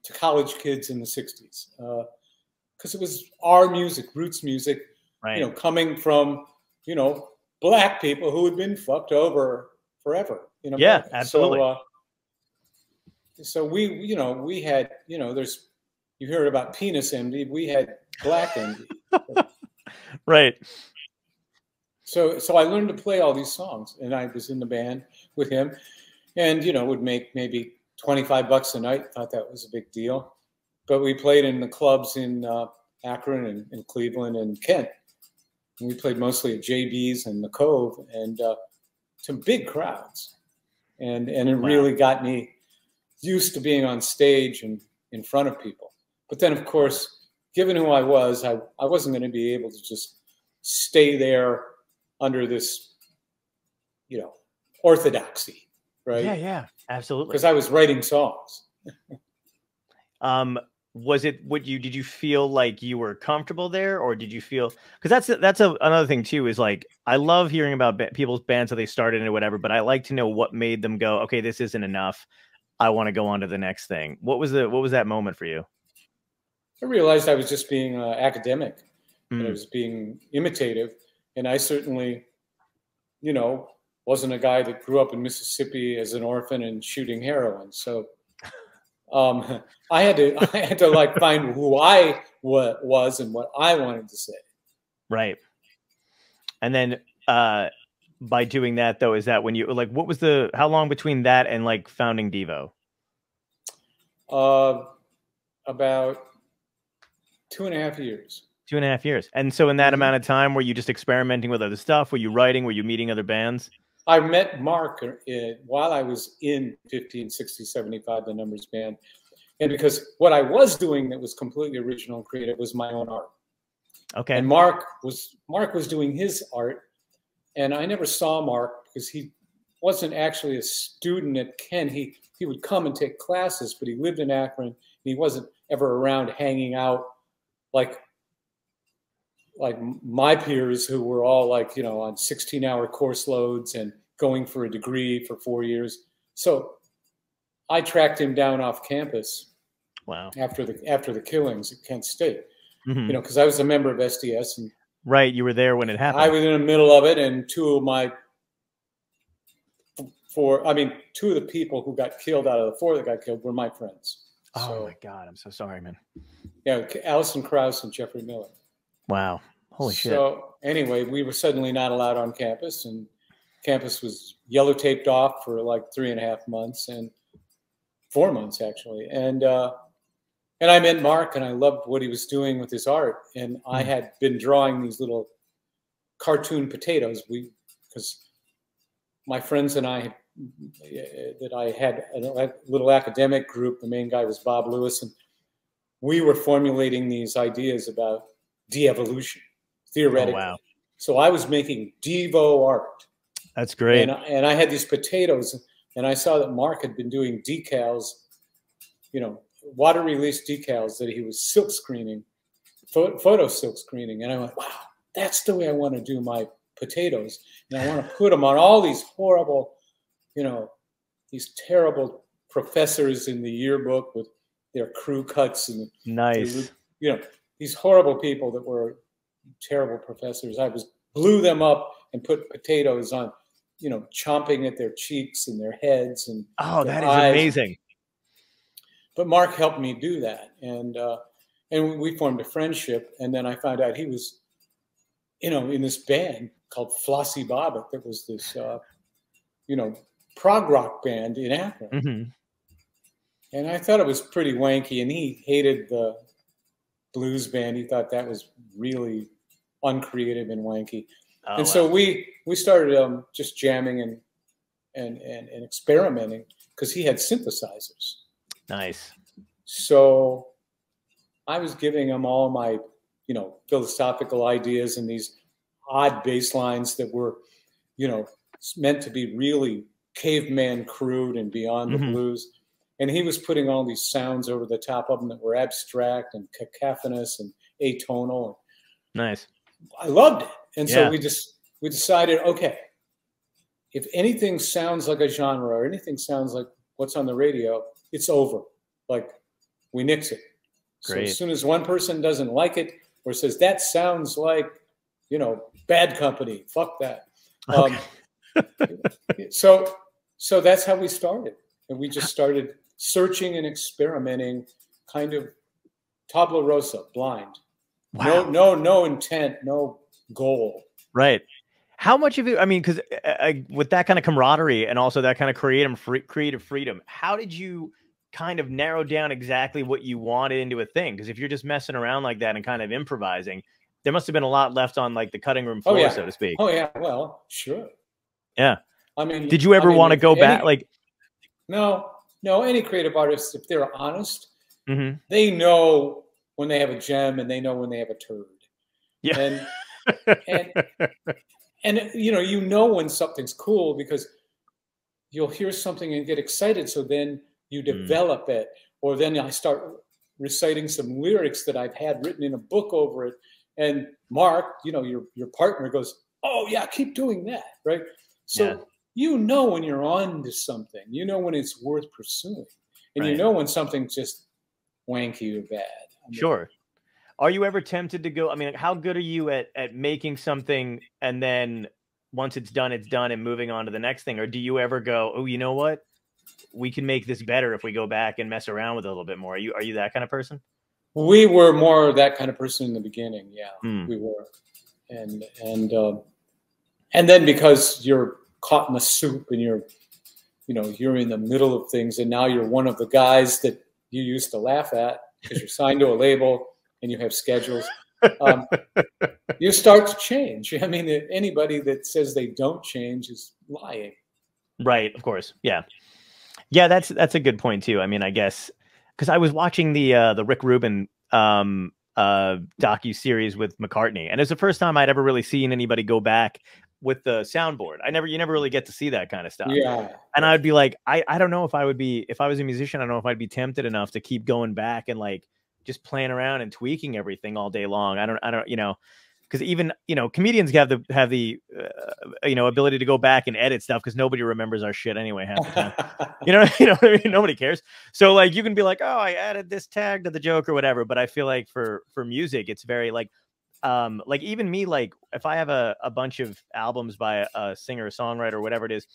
to college kids in the sixties because uh, it was our music, roots music, right. you know, coming from, you know, black people who had been fucked over forever. You know, yeah, absolutely. So, uh, so we, you know, we had, you know, there's, you heard about Penis M D. We had Black M D. Right. So so I learned to play all these songs, and I was in the band with him, and, you know, would make maybe twenty-five bucks a night. Thought that was a big deal. But we played in the clubs in uh, Akron and, and Cleveland and Kent. And we played mostly at J B's and the Cove and uh, some big crowds. And, and it wow. really got me used to being on stage and in front of people. But then, of course, given who I was, I, I wasn't going to be able to just stay there under this, you know, orthodoxy, right? Yeah, yeah, absolutely. Because I was writing songs. um, was it what you did? You feel like you were comfortable there, or did you feel? Because that's a, that's a, another thing too. Is like I love hearing about ba people's bands that they started in or whatever, but I like to know what made them go, okay, this isn't enough. I want to go on to the next thing. What was the what was that moment for you? I realized I was just being uh, academic, mm. and I was being imitative, and I certainly, you know, wasn't a guy that grew up in Mississippi as an orphan and shooting heroin. So um, I had to I had to like find who I wa was and what I wanted to say. Right. And then uh, by doing that though, is that when you like what was the how long between that and like founding Devo? Uh, about. Two and a half years. Two and a half years. And so in that amount of time, were you just experimenting with other stuff? Were you writing? Were you meeting other bands? I met Mark in, while I was in fifteen sixty seventy-five, the Numbers Band. And because what I was doing that was completely original and creative was my own art. Okay. And Mark was, Mark was doing his art. And I never saw Mark because he wasn't actually a student at Kent. He, he would come and take classes, but he lived in Akron. And he wasn't ever around hanging out. Like like my peers who were all like, you know, on sixteen hour course loads and going for a degree for four years. So I tracked him down off campus. Wow. After the, after the killings at Kent State, mm-hmm. you know, cause I was a member of S D S. And right. You were there when it happened. I was in the middle of it. And two of my four, I mean, two of the people who got killed out of the four that got killed were my friends. Oh so, my God. I'm so sorry, man. Yeah. Alison Krauss and Jeffrey Miller. Wow. Holy shit. So anyway, we were suddenly not allowed on campus, and campus was yellow taped off for like three and a half months and four months actually. And, uh, and I met Mark, and I loved what he was doing with his art. And I had been drawing these little cartoon potatoes. We, because my friends and I, that I had a little academic group. The main guy was Bob Lewis, and we were formulating these ideas about de-evolution, theoretically. Oh, wow. So I was making Devo art. That's great. And, and I had these potatoes, and I saw that Mark had been doing decals, you know, water release decals that he was silk screening, pho photo silk screening. And I went, wow, that's the way I want to do my potatoes. And I want to put them on all these horrible, you know, these terrible professors in the yearbook with their crew cuts. And nice. They, you know, these horrible people that were terrible professors. I was blew them up and put potatoes on, you know, chomping at their cheeks and their heads. And oh, that is eyes. Amazing. But Mark helped me do that, and uh, and we formed a friendship. And then I found out he was, you know, in this band called Flossie Bobbitt that was this, uh, you know, prog rock band in Akron. Mm-hmm. And I thought it was pretty wanky, and he hated the blues band. He thought that was really uncreative and wanky. Oh, and wow. So we we started um, just jamming and and and, and experimenting, because he had synthesizers. Nice. So I was giving him all my, you know, philosophical ideas and these odd bass lines that were, you know, meant to be really caveman crude and beyond the mm-hmm. blues. And he was putting all these sounds over the top of them that were abstract and cacophonous and atonal. Nice. I loved it. And yeah. so we just, we decided, okay, if anything sounds like a genre or anything sounds like what's on the radio, it's over. Like, we nix it. Great. So as soon as one person doesn't like it or says, that sounds like, you know, Bad Company, fuck that. Okay. Um, so, so that's how we started. And we just started searching and experimenting, kind of tabla rosa, blind. Wow. No, no, no intent, no goal. Right. How much of it, I mean, because uh, with that kind of camaraderie and also that kind of creative free, creative freedom, how did you kind of narrow down exactly what you wanted into a thing? Because if you're just messing around like that and kind of improvising, there must have been a lot left on like the cutting room floor, oh, yeah. so to speak. Oh, yeah. Well, sure. Yeah. I mean, did you ever I mean, want to go any, back? Like, no, no. Any creative artist, if they're honest, mm-hmm. they know when they have a gem and they know when they have a turd. Yeah. And, and, And, you know, you know when something's cool, because you'll hear something and get excited. So then you develop mm. it. Or then I start reciting some lyrics that I've had written in a book over it. And Mark, you know, your, your partner goes, oh, yeah, keep doing that. Right. So yeah. you know when you're on to something, you know when it's worth pursuing, and right. you know when something's just wanky or bad. I mean, sure. Are you ever tempted to go, I mean, how good are you at, at making something and then once it's done, it's done and moving on to the next thing? Or do you ever go, oh, you know what? We can make this better if we go back and mess around with it a little bit more. Are you, are you that kind of person? We were more that kind of person in the beginning. Yeah, mm. we were. And, and, um, and then because you're caught in the soup and you're, you know, you're in the middle of things, and now you're one of the guys that you used to laugh at because you're signed to a label. And you have schedules, um, you start to change. I mean, anybody that says they don't change is lying. Right. Of course. Yeah. Yeah. That's, that's a good point too. I mean, I guess, cause I was watching the, uh, the Rick Rubin, um, uh, docu-series with McCartney. And it's the first time I'd ever really seen anybody go back with the soundboard. I never, you never really get to see that kind of stuff. Yeah. And I'd be like, I, I don't know if I would be, if I was a musician, I don't know if I'd be tempted enough to keep going back and like, just playing around and tweaking everything all day long. I don't, I don't, you know, because even, you know, comedians have the have the uh, you know, ability to go back and edit stuff, because nobody remembers our shit anyway half the time. you know, you know what I mean? Nobody cares. So like you can be like, oh, I added this tag to the joke or whatever. But I feel like for for music, it's very like, um, like even me, like if I have a a bunch of albums by a, a singer, a songwriter, whatever it is,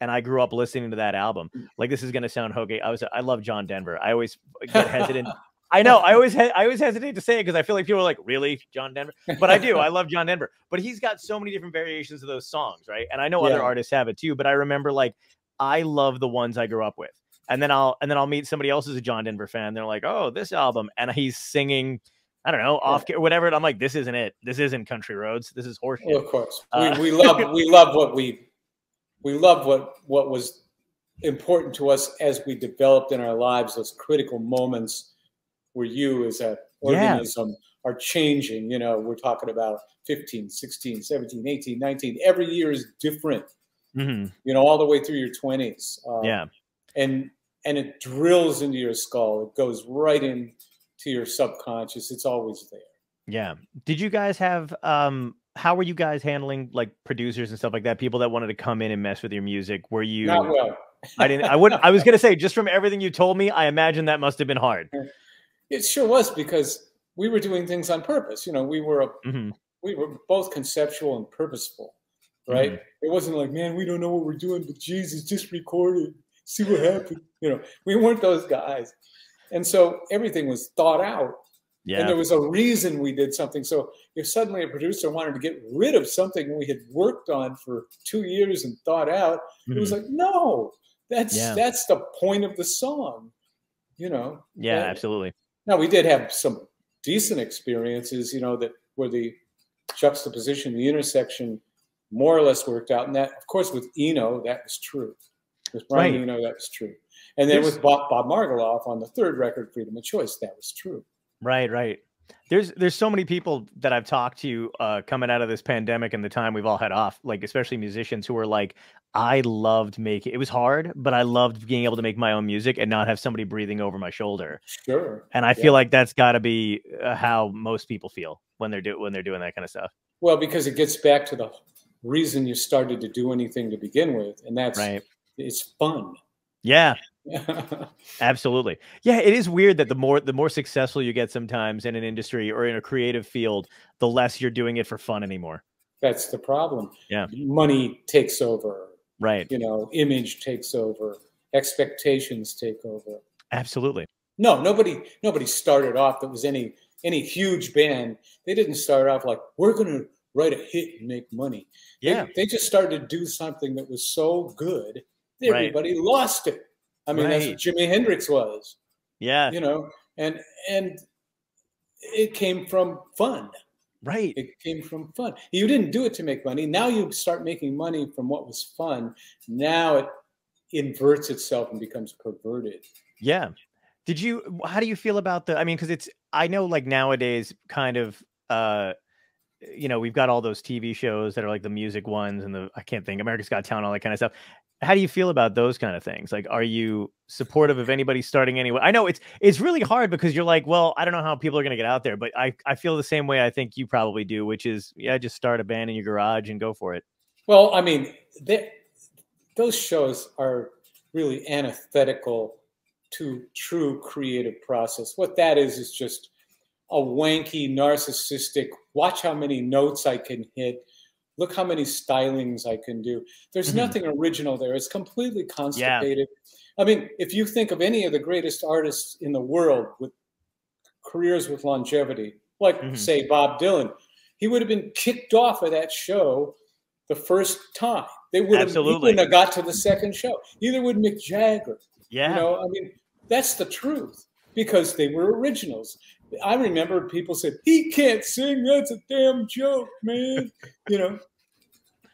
and I grew up listening to that album, like this is gonna sound hokey. I was I love John Denver. I always get hesitant. I know. I always I always hesitate to say it because I feel like people are like, really, John Denver? But I do. I love John Denver. But he's got so many different variations of those songs, right? And I know yeah. other artists have it too. But I remember, like, I love the ones I grew up with. And then I'll and then I'll meet somebody else who's a John Denver fan. They're like, oh, this album, and he's singing, I don't know, off yeah. whatever. And I'm like, this isn't it. This isn't Country Roads. This is horseshit. Well, of course, uh, we, we love we love what we we love what what was important to us as we developed in our lives, those critical moments where you as an organism yeah. are changing. You know, we're talking about fifteen, sixteen, seventeen, eighteen, nineteen. Every year is different, mm-hmm. you know, all the way through your twenties. Um, yeah. And and it drills into your skull. It goes right into your subconscious. It's always there. Yeah. Did you guys have, um, how were you guys handling like producers and stuff like that? People that wanted to come in and mess with your music? Were you? Not well. I didn't, I wouldn't, I was going to say, just from everything you told me, I imagine that must've been hard. It sure was, because we were doing things on purpose. You know, we were a, mm-hmm. we were both conceptual and purposeful, right? Mm-hmm. It wasn't like, man, we don't know what we're doing, but Jesus, just record it, see what happens. You know, we weren't those guys, and so everything was thought out. Yeah. And there was a reason we did something. So if suddenly a producer wanted to get rid of something we had worked on for two years and thought out, mm-hmm. it was like, no, that's yeah. that's the point of the song. You know? Yeah, right? Absolutely. Now, we did have some decent experiences, you know, that where the juxtaposition, the intersection more or less worked out. And that, of course, with Eno, that was true. With Brian right. Eno, that was true. And then there's, with Bob, Bob Margoloff on the third record, Freedom of Choice, that was true. Right, right. There's there's so many people that I've talked to uh, coming out of this pandemic and the time we've all had off, like especially musicians who were like, I loved making, it was hard, but I loved being able to make my own music and not have somebody breathing over my shoulder. Sure. And I yeah. feel like that's got to be uh, how most people feel when they're, do when they're doing that kind of stuff. Well, because it gets back to the reason you started to do anything to begin with. And that's, right. it's fun. Yeah. Absolutely. Yeah, it is weird that the more the more successful you get sometimes in an industry or in a creative field, the less you're doing it for fun anymore. That's the problem. Yeah. Money takes over. Right. You know, image takes over, expectations take over. Absolutely. No, nobody nobody started off that was any any huge band. They didn't start off like, we're gonna write a hit and make money. Yeah. They, they just started to do something that was so good that everybody right. lost it. I mean, right. that's what Jimi Hendrix was. Yeah. You know, and and it came from fun. Right. It came from fun. You didn't do it to make money. Now you start making money from what was fun. Now it inverts itself and becomes perverted. Yeah. Did you, how do you feel about the, I mean, because it's, I know like nowadays kind of, uh, you know, we've got all those T V shows that are like the music ones and the, I can't think, America's Got Talent, all that kind of stuff. How do you feel about those kind of things? Like, are you supportive of anybody starting anyway? I know it's it's really hard because you're like, well, I don't know how people are going to get out there, but I, I feel the same way I think you probably do, which is, yeah, just start a band in your garage and go for it. Well, I mean, they, those shows are really antithetical to true creative process. What that is is just a wanky, narcissistic, watch how many notes I can hit. Look how many stylings I can do. There's mm-hmm. nothing original there. It's completely constipated. Yeah. I mean, if you think of any of the greatest artists in the world with careers with longevity, like, mm-hmm. say, Bob Dylan, he would have been kicked off of that show the first time. They would Absolutely. have got to the second show. Neither would Mick Jagger. Yeah. You know, I mean, that's the truth, because they were originals. I remember people said, he can't sing. That's a damn joke, man. You know,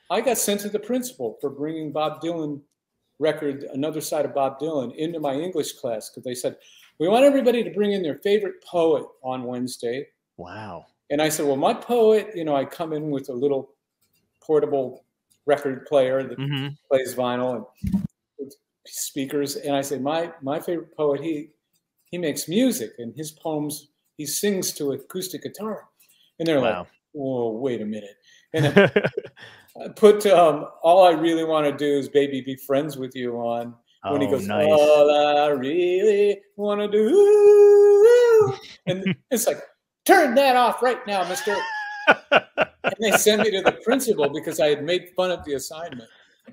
I got sent to the principal for bringing Bob Dylan record, Another Side of Bob Dylan, into my English class, because they said, we want everybody to bring in their favorite poet on Wednesday. Wow. And I said, well, my poet, you know, I come in with a little portable record player that mm-hmm. plays vinyl and with speakers. And I said, my, my favorite poet, he, he makes music, and his poems, he sings to acoustic guitar. And they're wow. like, oh, wait a minute. And I put um, all I really want to do is baby be friends with you on. When he goes, oh, nice. All I really want to do. And it's like, turn that off right now, mister. And they send me to the principal because I had made fun of the assignment.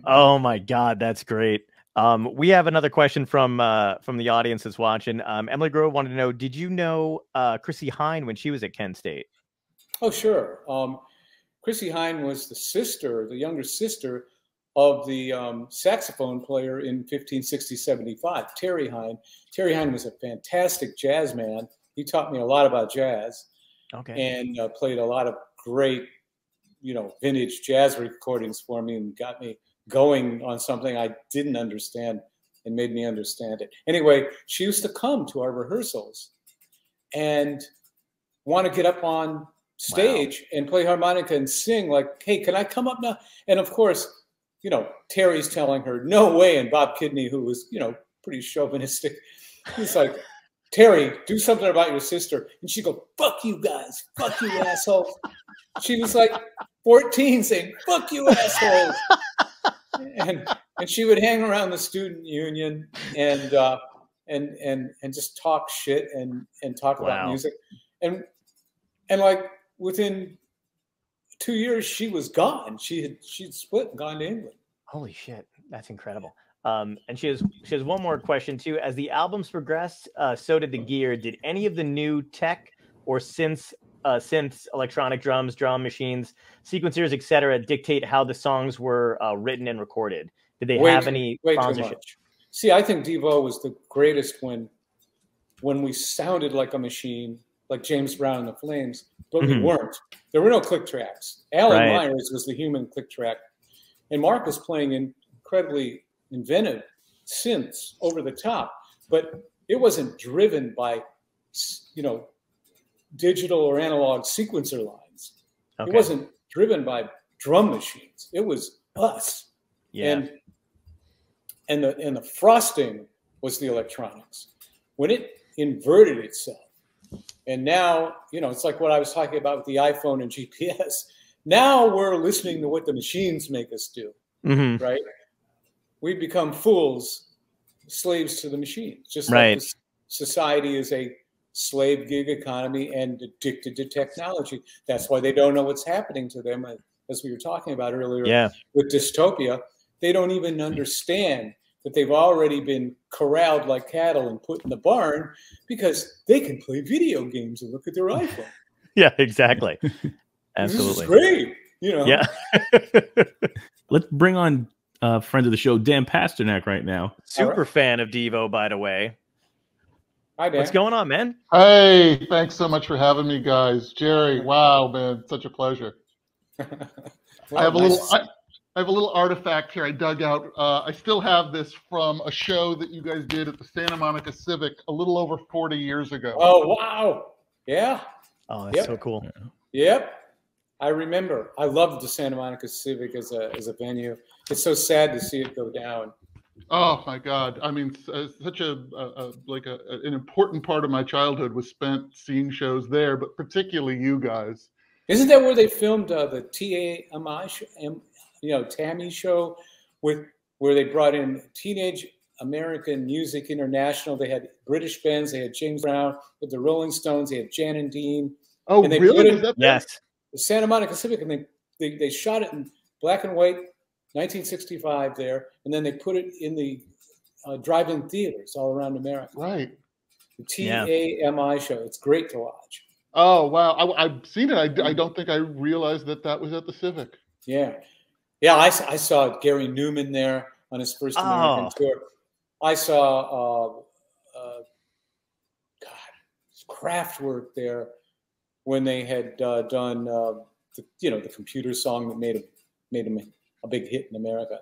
Oh, my God. That's great. Um, we have another question from uh, from the audience that's watching. Um, Emily Grove wanted to know, did you know uh, Chrissie Hynde when she was at Kent State? Oh, sure. Um, Chrissie Hynde was the sister, the younger sister of the um, saxophone player in fifteen sixty seventy-five, Terry Hynde. Terry Hynde was a fantastic jazz man. He taught me a lot about jazz. Okay. And uh, played a lot of great, you know, vintage jazz recordings for me and got me going on something I didn't understand and made me understand it. Anyway, she used to come to our rehearsals and want to get up on stage wow. and play harmonica and sing like, hey, can I come up now? And of course, you know, Terry's telling her, no way. And Bob Kidney, who was, you know, pretty chauvinistic, he's like, Terry, do something about your sister. And she go, fuck you guys. Fuck you assholes. She was like fourteen saying, fuck you assholes. And, and she would hang around the student union and uh, and and and just talk shit and and talk wow. about music. And and like within two years, she was gone. She had she'd split and gone to England. Holy shit, that's incredible. Um, and she has she has one more question too. As the albums progressed, uh, so did the gear. Did any of the new tech or synths, uh, synths, electronic drums, drum machines, sequencers, et cetera, dictate how the songs were uh, written and recorded? Did they way have too, any way sponsorship? Too much. See, I think Devo was the greatest when when we sounded like a machine, like James Brown and the Flames, but mm-hmm. we weren't. There were no click tracks. Alan right. Myers was the human click track, and Mark was playing incredibly inventive synths over the top, but it wasn't driven by, you know, digital or analog sequencer lines. Okay. It wasn't driven by drum machines. It was us. Yeah. And and the and the frosting was the electronics. When it inverted itself. And now, you know, it's like what I was talking about with the iPhone and G P S. Now we're listening to what the machines make us do, mm-hmm. right? We become fools, slaves to the machines. Just right. like society is a slave gig economy and addicted to technology. That's why they don't know what's happening to them, as we were talking about earlier yeah. with Dystopia. They don't even understand that they've already been corralled like cattle and put in the barn because they can play video games and look at their iPhone. Yeah, exactly. Absolutely. This is great. You know? Yeah. Let's bring on a uh, friend of the show, Dan Pasternak, right now. Super right. fan of Devo, by the way. Hi, Dan. What's going on, man? Hey, thanks so much for having me, guys. Jerry, wow, man, such a pleasure. Well, I have nice. a little... I, I have a little artifact here I dug out. Uh, I still have this from a show that you guys did at the Santa Monica Civic a little over forty years ago. Oh, wow. Yeah. Oh, that's yep. so cool. Yep. I remember. I loved the Santa Monica Civic as a, as a venue. It's so sad to see it go down. Oh, my God. I mean, such a, a like a, an important part of my childhood was spent seeing shows there, but particularly you guys. Isn't that where they filmed uh, the T A M I show? You know, Tammy show with where they brought in Teenage American Music International. They had British bands. They had James Brown with the Rolling Stones. They had Jan and Dean. Oh, and they really? Put it, yes. The Santa Monica Civic, and they, they they shot it in black and white, nineteen sixty-five there, and then they put it in the uh, drive-in theaters all around America. Right. The T A M I yeah. show. It's great to watch. Oh, wow. I, I've seen it. I, I don't think I realized that that was at the Civic. Yeah. Yeah, I, I saw Gary Numan there on his first American oh. tour. I saw, uh, uh, God, Kraftwerk there when they had uh, done, uh, the, you know, the computer song that made a made a, a big hit in America.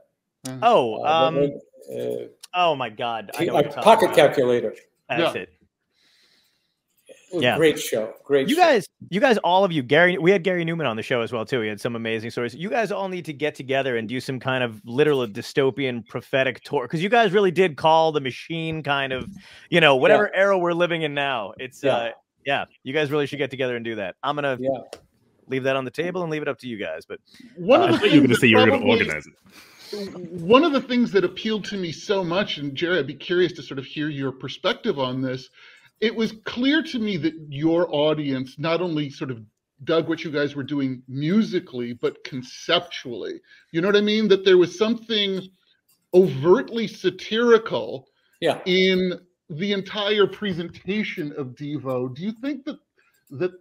Oh, uh, um, uh, oh my God! I know like pocket about. Calculator. That's yeah. it. Yeah. Great show. Great you show. guys, you guys, all of you, Gary, we had Gary Numan on the show as well, too. He had some amazing stories. You guys all need to get together and do some kind of literal dystopian prophetic tour. Because you guys really did call the machine kind of, you know, whatever yeah. era we're living in now. It's, yeah. uh, yeah, you guys really should get together and do that. I'm going to yeah. leave that on the table and leave it up to you guys. But one uh, of the I thought you were going to say you were going to organize it. One of the things that appealed to me so much, and Jerry, I'd be curious to sort of hear your perspective on this. It was clear to me that your audience not only sort of dug what you guys were doing musically, but conceptually. You know what I mean? That there was something overtly satirical yeah. in the entire presentation of Devo. Do you think that that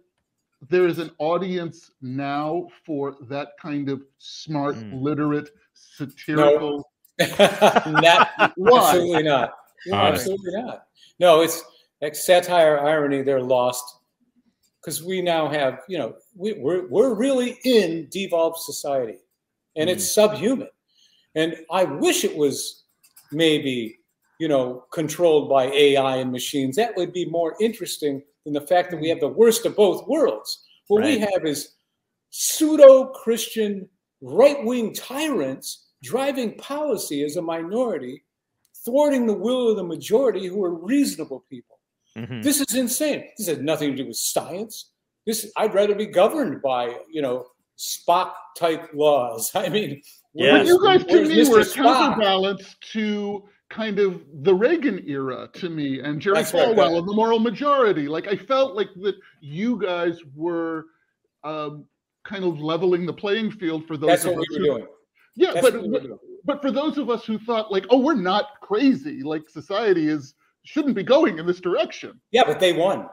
there is an audience now for that kind of smart, mm. literate, satirical? No. Not, absolutely not. No, right. Absolutely not. No, it's like satire, irony, they're lost. Because we now have, you know, we, we're, we're really in devolved society. And mm. it's subhuman. And I wish it was maybe, you know, controlled by A I and machines. That would be more interesting than the fact that we have the worst of both worlds. What right. we have is pseudo-Christian right-wing tyrants driving policy as a minority, thwarting the will of the majority who are reasonable people. Mm-hmm. This is insane. This has nothing to do with science. This I'd rather be governed by, you know, Spock-type laws. I mean, yes. you guys to me were a counterbalance to kind of the Reagan era to me and Jerry Falwell and the Moral Majority. Like I felt like that you guys were um, kind of leveling the playing field for those. That's of what us we were who, doing. Yeah, That's but we but for those of us who thought like, oh, we're not crazy. Like society is. Shouldn't be going in this direction. Yeah, but they won.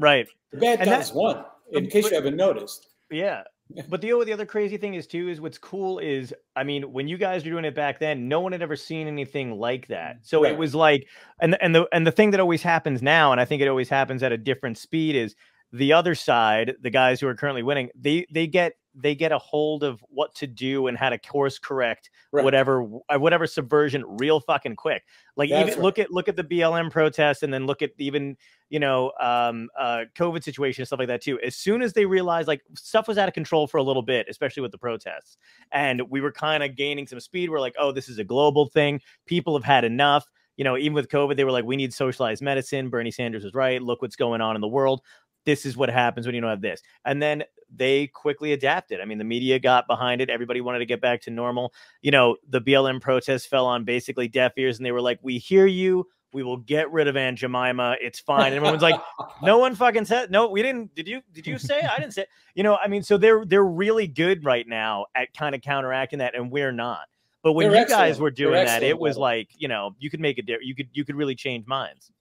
Right. The bad and guys that, won, in but, case you haven't noticed. Yeah. But the, the other crazy thing is, too, is what's cool is, I mean, when you guys were doing it back then, no one had ever seen anything like that. So right. it was like, and, and, the, and the thing that always happens now, and I think it always happens at a different speed, is the other side, the guys who are currently winning, they they get they get a hold of what to do and how to course correct right. whatever whatever subversion real fucking quick. Like That's even right. look at look at the B L M protests, and then look at even you know um, uh, COVID situation and stuff like that too. As soon as they realized like stuff was out of control for a little bit, especially with the protests, and we were kind of gaining some speed. We're like, oh, this is a global thing. People have had enough. You know, even with COVID, they were like, we need socialized medicine. Bernie Sanders was right. Look what's going on in the world. This is what happens when you don't have this. And then they quickly adapted. I mean, the media got behind it. Everybody wanted to get back to normal. You know, the B L M protests fell on basically deaf ears, and they were like, we hear you. We will get rid of Aunt Jemima. It's fine. And everyone's like, no one fucking said, no, we didn't. Did you, did you say, I didn't say, you know, I mean, so they're, they're really good right now at kind of counteracting that. And we're not, but when they're you excellent. guys were doing they're that, excellent. it was like, you know, you could make a difference. You could, you could really change minds.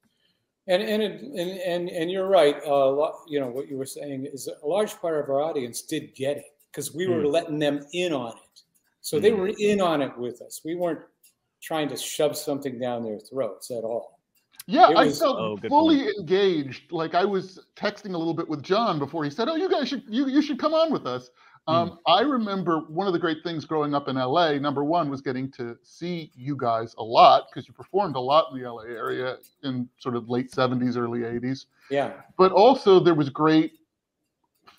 And and, it, and and and you're right. Uh, you know what you were saying is a large part of our audience did get it because we were mm. letting them in on it, so mm. they were in on it with us. We weren't trying to shove something down their throats at all. Yeah, was, I felt oh, fully point. engaged. Like I was texting a little bit with John before he said, "Oh, you guys should you you should come on with us." Um, mm. I remember one of the great things growing up in L A. Number one was getting to see you guys a lot because you performed a lot in the L A area in sort of late seventies, early eighties. Yeah. But also there was great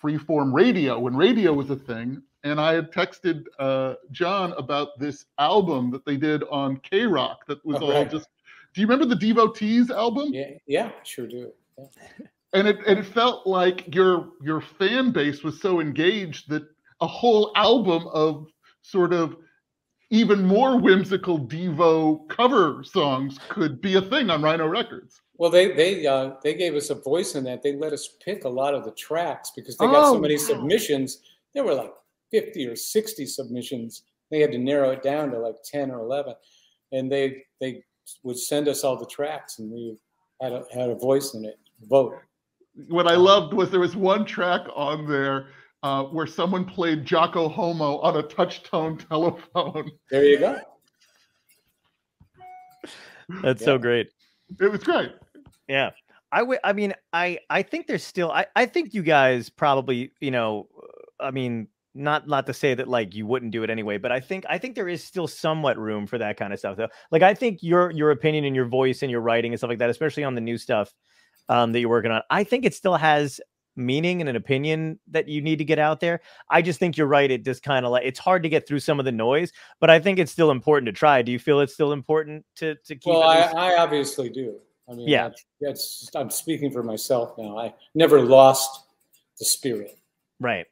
freeform radio when radio was a thing. And I had texted uh, John about this album that they did on K-Rock that was all, all right. just. Do you remember the Devotees album? Yeah, yeah, sure do. Yeah. And it and it felt like your your fan base was so engaged that a whole album of sort of even more whimsical Devo cover songs could be a thing on Rhino Records. Well, they they uh, they gave us a voice in that. They let us pick a lot of the tracks because they got oh, so many wow. submissions. There were like fifty or sixty submissions. They had to narrow it down to like ten or eleven, and they they would send us all the tracks, and we had a, had a voice in it. Vote. What I loved was there was one track on there uh, where someone played Jocko Homo on a touch-tone telephone. There you go. That's yeah. so great. It was great. Yeah. I, w I mean, I, I think there's still... I, I think you guys probably, you know, I mean... Not, not to say that like you wouldn't do it anyway, but I think I think there is still somewhat room for that kind of stuff, though. Like I think your your opinion and your voice and your writing and stuff like that, especially on the new stuff um, that you're working on, I think it still has meaning and an opinion that you need to get out there. I just think you're right. It just kind of like it's hard to get through some of the noise, but I think it's still important to try. Do you feel it's still important to to keep? Well, I, I obviously do. I mean, yeah, that's I'm speaking for myself now. I never lost the spirit, right?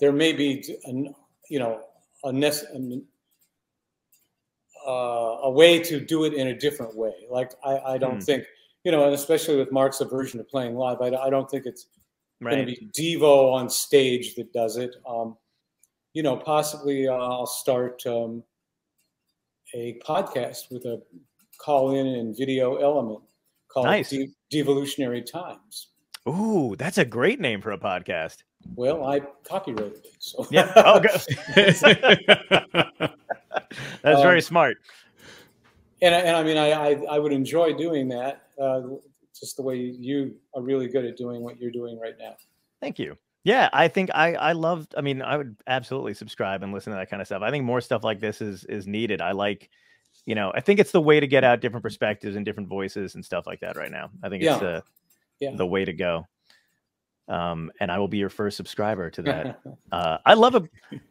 there may be, you know, a necessary, Uh, a way to do it in a different way. Like I, I don't mm. think, you know, and especially with Mark's aversion of playing live, I, I don't think it's right. going to be Devo on stage that does it. Um, you know, possibly uh, I'll start um, a podcast with a call-in and video element called nice. De Devolutionary Times. Ooh, that's a great name for a podcast. Well, I copyrighted it. So. Yeah. Oh, good. That's very um, smart. And, and I mean, I, I, I would enjoy doing that, uh, just the way you are really good at doing what you're doing right now. Thank you. Yeah, I think I, I loved, I mean, I would absolutely subscribe and listen to that kind of stuff. I think more stuff like this is, is needed. I like, you know, I think it's the way to get out different perspectives and different voices and stuff like that right now. I think yeah. it's uh, yeah. the way to go. Um, and I will be your first subscriber to that. uh, I love a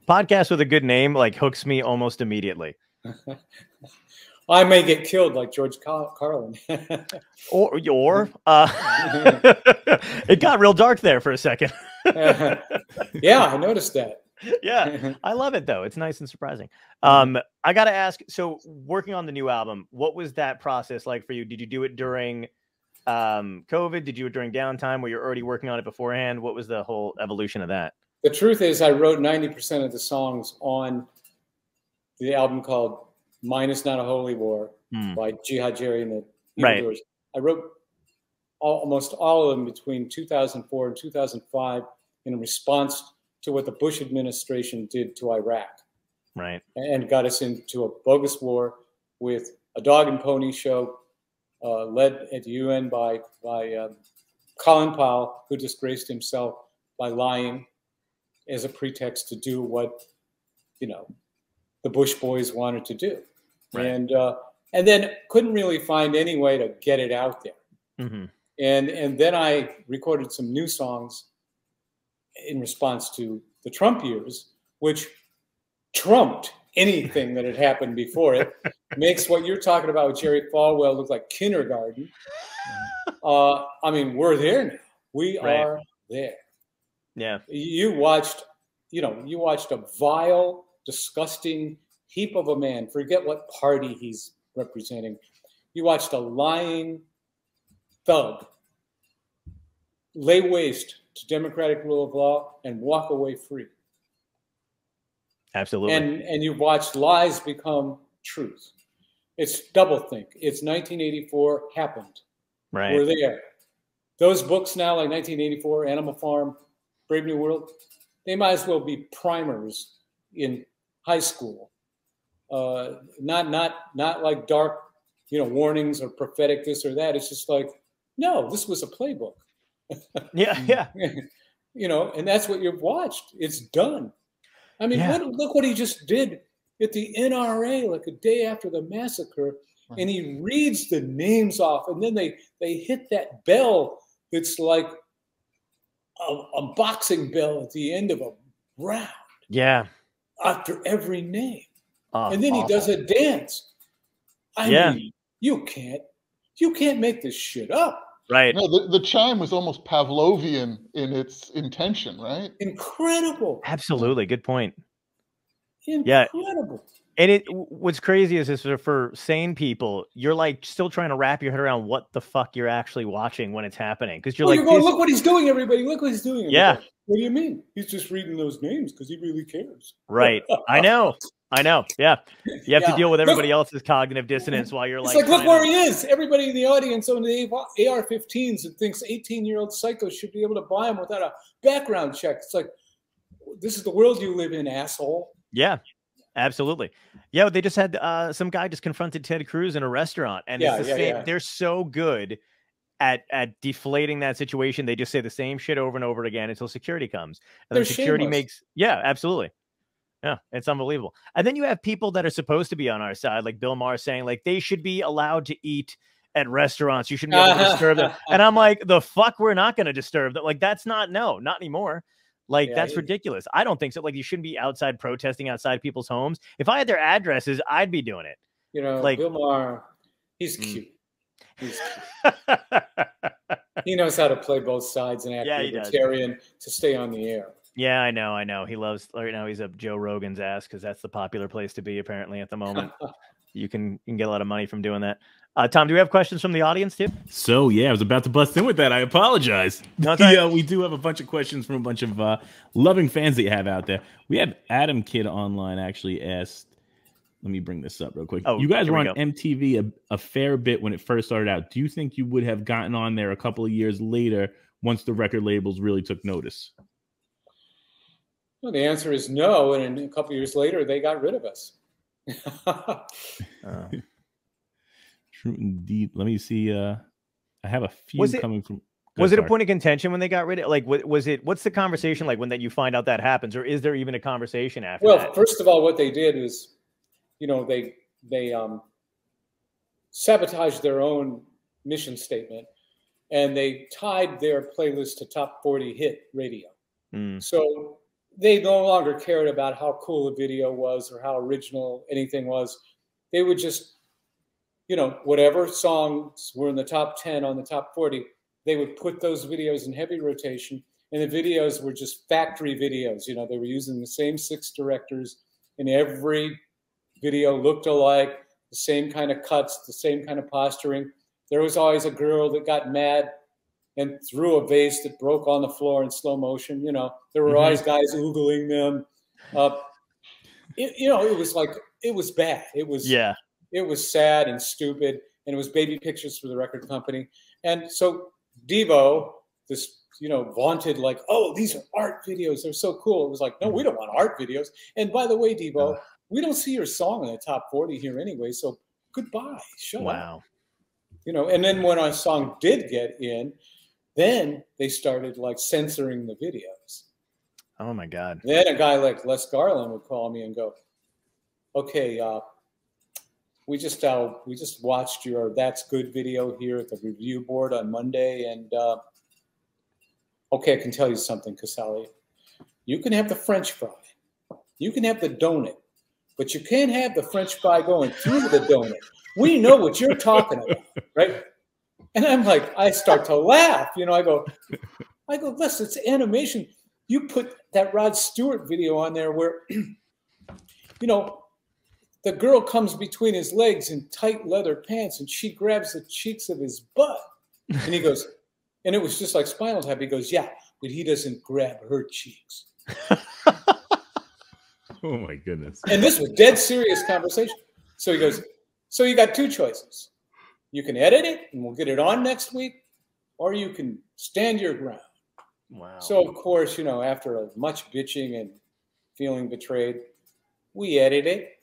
podcast with a good name, like hooks me almost immediately. I may get killed like George Car Carlin. or, or uh, it got real dark there for a second. Yeah, I noticed that. Yeah, I love it, though. It's nice and surprising. Um, I got to ask, so working on the new album, what was that process like for you? Did you do it during... Um, COVID? Did you do it during downtime? Were you already working on it beforehand? What was the whole evolution of that? The truth is I wrote ninety percent of the songs on the album called Mine Is Not a Holy War mm. by Jihad Jerry and the Evil right. Doers. I wrote all, almost all of them between two thousand four and two thousand five in response to what the Bush administration did to Iraq. Right. And got us into a bogus war with a dog and pony show Uh, led at the U N by by uh, Colin Powell, who disgraced himself by lying as a pretext to do what, you know, the Bush boys wanted to do, right. and uh, and then couldn't really find any way to get it out there. Mm-hmm. And and then I recorded some new songs in response to the Trump years, which trumped anything that had happened before it. Makes what you're talking about with Jerry Falwell look like kindergarten. Uh, I mean, we're there now. We right. are there. Yeah. You watched, you know, you watched a vile, disgusting heap of a man. Forget what party he's representing. You watched a lying thug lay waste to democratic rule of law and walk away free. Absolutely. And and you've watched lies become truth. It's doublethink. It's nineteen eighty-four happened. Right. We're there. Those books now, like nineteen eighty-four, Animal Farm, Brave New World, they might as well be primers in high school. Uh, not not not like dark, you know, warnings or prophetic this or that. It's just like, no, this was a playbook. Yeah, yeah. You know, and that's what you've watched. It's done. I mean, yeah. what, look what he just did at the N R A, like a day after the massacre, right. and he reads the names off, and then they, they hit that bell that's like a, a boxing bell at the end of a round. Yeah. After every name. Oh, and then awful. He does a dance. I yeah. mean, you can't, you can't make this shit up. Right. No, the, the chime was almost Pavlovian in its intention, right? Incredible. Absolutely. Good point. Incredible. Yeah. And it what's crazy is this for sane people, you're like still trying to wrap your head around what the fuck you're actually watching when it's happening. Because you're well, like, you're going, look what he's doing, everybody. Look what he's doing. Everybody. Yeah. What do you mean? He's just reading those names because he really cares. Right. I know. I know. Yeah. You have yeah. to deal with everybody look, else's cognitive dissonance while you're like, like look where to... he is. Everybody in the audience on the A R fifteens and thinks eighteen year old psychos should be able to buy them without a background check. It's like, this is the world you live in, asshole. Yeah, absolutely. Yeah. They just had uh, some guy just confronted Ted Cruz in a restaurant and yeah, it's the yeah, same. Yeah. They're so good at, at deflating that situation. They just say the same shit over and over again until security comes. And then security shameless. makes. Yeah, absolutely. Yeah, it's unbelievable. And then you have people that are supposed to be on our side, like Bill Maher saying, like, they should be allowed to eat at restaurants. You shouldn't be able to disturb them. And I'm like, the fuck, we're not going to disturb them. Like, that's not, no, not anymore. Like, yeah, that's ridiculous. I don't think so. Like, you shouldn't be outside protesting outside people's homes. If I had their addresses, I'd be doing it. You know, like, Bill Maher, he's mm. cute. He's cute. He knows how to play both sides and act yeah, libertarian to stay on the air. Yeah, I know, I know. He loves right now. He's up Joe Rogan's ass because that's the popular place to be apparently at the moment. you can you can get a lot of money from doing that. Uh, Tom, do we have questions from the audience too? So yeah, I was about to bust in with that. I apologize. No, yeah, right. We do have a bunch of questions from a bunch of uh, loving fans that you have out there. We have Adam Kidd online actually asked. Let me bring this up real quick. Oh, you guys were on M T V a, a fair bit when it first started out. Do you think you would have gotten on there a couple of years later once the record labels really took notice? Well, the answer is no, and a couple of years later, they got rid of us. uh, True indeed. Let me see. Uh, I have a few was it, coming from. Go was sorry. It a point of contention when they got rid of? Like, what, was it? What's the conversation like when that you find out that happens, or is there even a conversation after? Well, that? First of all, what they did is, you know, they they um, sabotaged their own mission statement, and they tied their playlist to top forty hit radio. Mm. So they no longer cared about how cool a video was or how original anything was. They would just, you know, whatever songs were in the top ten on the top forty, they would put those videos in heavy rotation. And the videos were just factory videos. You know, they were using the same six directors, and every video looked alike, the same kind of cuts, the same kind of posturing. There was always a girl that got mad and threw a vase that broke on the floor in slow motion. You know, there were mm-hmm. always guys oogling them. Uh, it, you know, it was like, it was bad. It was, yeah, it was sad and stupid. And it was baby pictures for the record company. And so Devo, this, you know, vaunted like, oh, these are art videos. They're so cool. It was like, no, we don't want art videos. And by the way, Devo, uh, we don't see your song in the top forty here anyway. So goodbye. Shut wow. up. You know, and then when our song did get in, then they started like censoring the videos. Oh my God. Then a guy like Les Garland would call me and go, okay, uh, we just uh, we just watched your That's Good video here at the review board on Monday. And uh, okay, I can tell you something, Casale. You can have the French fry. You can have the donut, but you can't have the French fry going through the donut. We know what you're talking about, right? And I'm like, I start to laugh. You know, I go, I go, listen, it's animation. You put that Rod Stewart video on there where, you know, the girl comes between his legs in tight leather pants and she grabs the cheeks of his butt. And he goes, and it was just like Spinal Tap. He goes, yeah, but he doesn't grab her cheeks. Oh, my goodness. And this was dead serious conversation. So he goes, so you got two choices. You can edit it, and we'll get it on next week, or you can stand your ground. Wow. So, of course, you know, after much bitching and feeling betrayed, we edit it.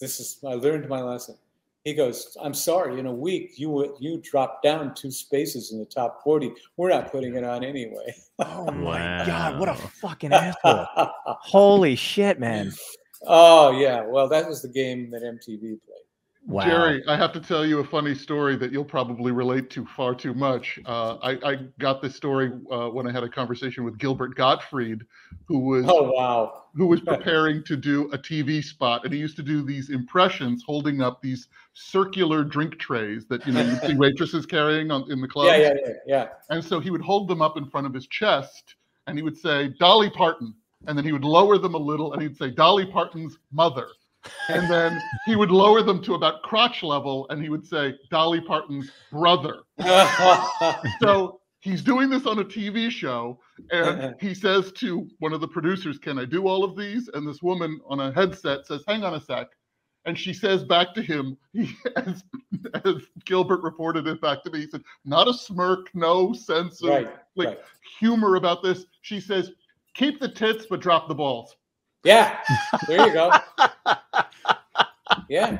This is, I learned my lesson. He goes, I'm sorry, in a week, you you dropped down two spaces in the top forty. We're not putting it on anyway. Oh, my wow. God, what a fucking asshole. Holy shit, man. Oh, yeah. Well, that was the game that M T V played. Wow. Jerry, I have to tell you a funny story that you'll probably relate to far too much. Uh, I, I got this story uh, when I had a conversation with Gilbert Gottfried, who was oh, wow. who was preparing to do a T V spot, and he used to do these impressions holding up these circular drink trays that you know you see waitresses carrying on in the club. Yeah, yeah, yeah, yeah. And so he would hold them up in front of his chest, and he would say Dolly Parton, and then he would lower them a little, and he'd say Dolly Parton's mother. And then he would lower them to about crotch level, and he would say, Dolly Parton's brother. So he's doing this on a T V show, and he says to one of the producers, can I do all of these? And this woman on a headset says, hang on a sec. And she says back to him, he, as, as Gilbert reported it back to me, he said, not a smirk, no sense of right, like right. humor about this. She says, keep the tits, but drop the balls. Yeah, there you go. Yeah,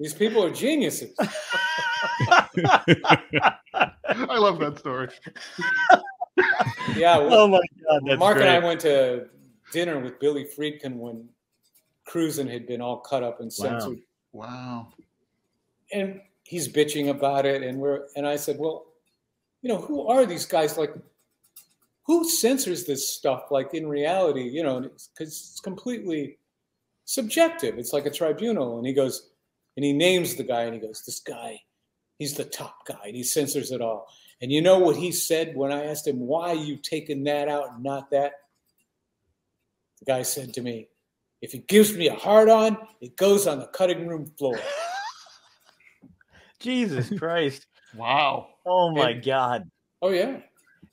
these people are geniuses. I love that story. Yeah. Well, oh my God, that's Mark great. And I went to dinner with Billy Friedkin when Cruisin' had been all cut up and censored. Wow. Wow. And he's bitching about it, and we're and I said, well, you know, who are these guys? Like, who censors this stuff? Like in reality, you know, because it's, it's completely subjective. It's like a tribunal. And he goes, and he names the guy, and he goes, this guy, he's the top guy, and he censors it all. And you know what he said when I asked him, why are you taking that out and not that? The guy said to me, if it gives me a hard-on, it goes on the cutting room floor. Jesus Christ. Wow. Oh, my and, God. Oh, yeah.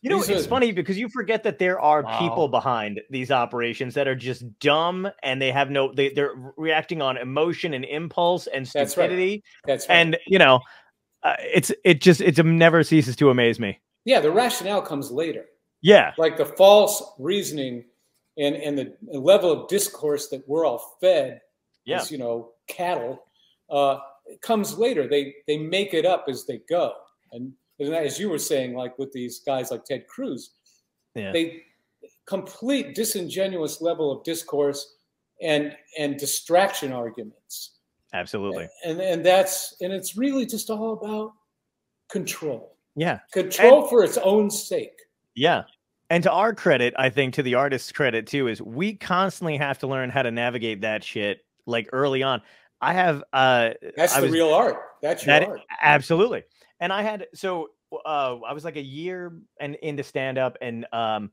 You know, it's funny because you forget that there are wow. people behind these operations that are just dumb and they have no, they, they're reacting on emotion and impulse and stupidity. That's right. That's right. And, you know, uh, it's, it just, it never ceases to amaze me. Yeah. The rationale comes later. Yeah. Like the false reasoning and, and the level of discourse that we're all fed yeah. as, you know, cattle uh, comes later. They, they make it up as they go. And, as you were saying, like with these guys like Ted Cruz, yeah. they complete disingenuous level of discourse and and distraction arguments. Absolutely. And and that's and it's really just all about control. Yeah. Control and, for its own sake. Yeah. And to our credit, I think, to the artist's credit too, is we constantly have to learn how to navigate that shit like early on. I have uh that's I the was, real art. That's your that, art. Absolutely. And I had, so uh, I was like a year and into stand-up, and um,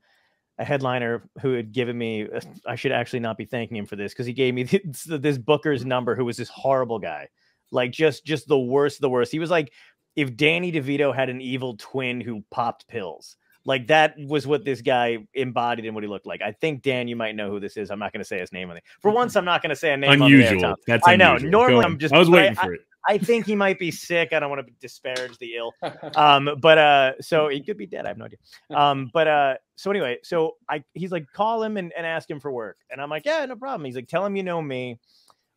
a headliner who had given me, I should actually not be thanking him for this, because he gave me this, this booker's number, who was this horrible guy. Like, just just the worst, the worst. He was like, if Danny DeVito had an evil twin who popped pills. Like, that was what this guy embodied and what he looked like. I think, Dan, you might know who this is. I'm not going to say his name. On the, for once, I'm not going to say a name unusual. on the air, Tom. That's I unusual. I know. Normally, I'm just... I was waiting I, for it. I, I think he might be sick. I don't want to disparage the ill. Um, but uh, so he could be dead. I have no idea. Um, but uh, so anyway, so I he's like, call him and, and ask him for work. And I'm like, yeah, no problem. He's like, tell him you know me,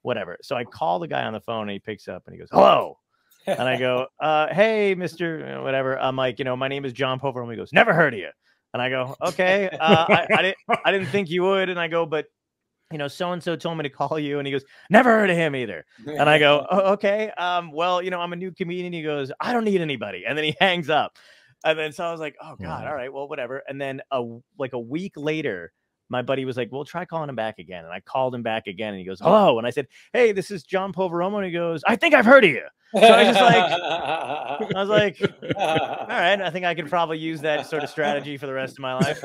whatever. So I call the guy on the phone and he picks up and he goes, hello. And I go, uh, hey, Mister Whatever. I'm like, you know, my name is John Pover. And he goes, never heard of you. And I go, okay. Uh, I, I, didn't, I didn't think you would. And I go, but. You know, so-and-so told me to call you. And he goes, never heard of him either. And I go, oh, okay. Um, well, you know, I'm a new comedian. He goes, I don't need anybody. And then he hangs up. And then so I was like, oh God, all right, well, whatever. And then a, like a week later, my buddy was like, well, try calling him back again. And I called him back again. And he goes, hello. And I said, hey, this is John Poveromo. And he goes, I think I've heard of you. So I just like, I was like, all right, I think I could probably use that sort of strategy for the rest of my life.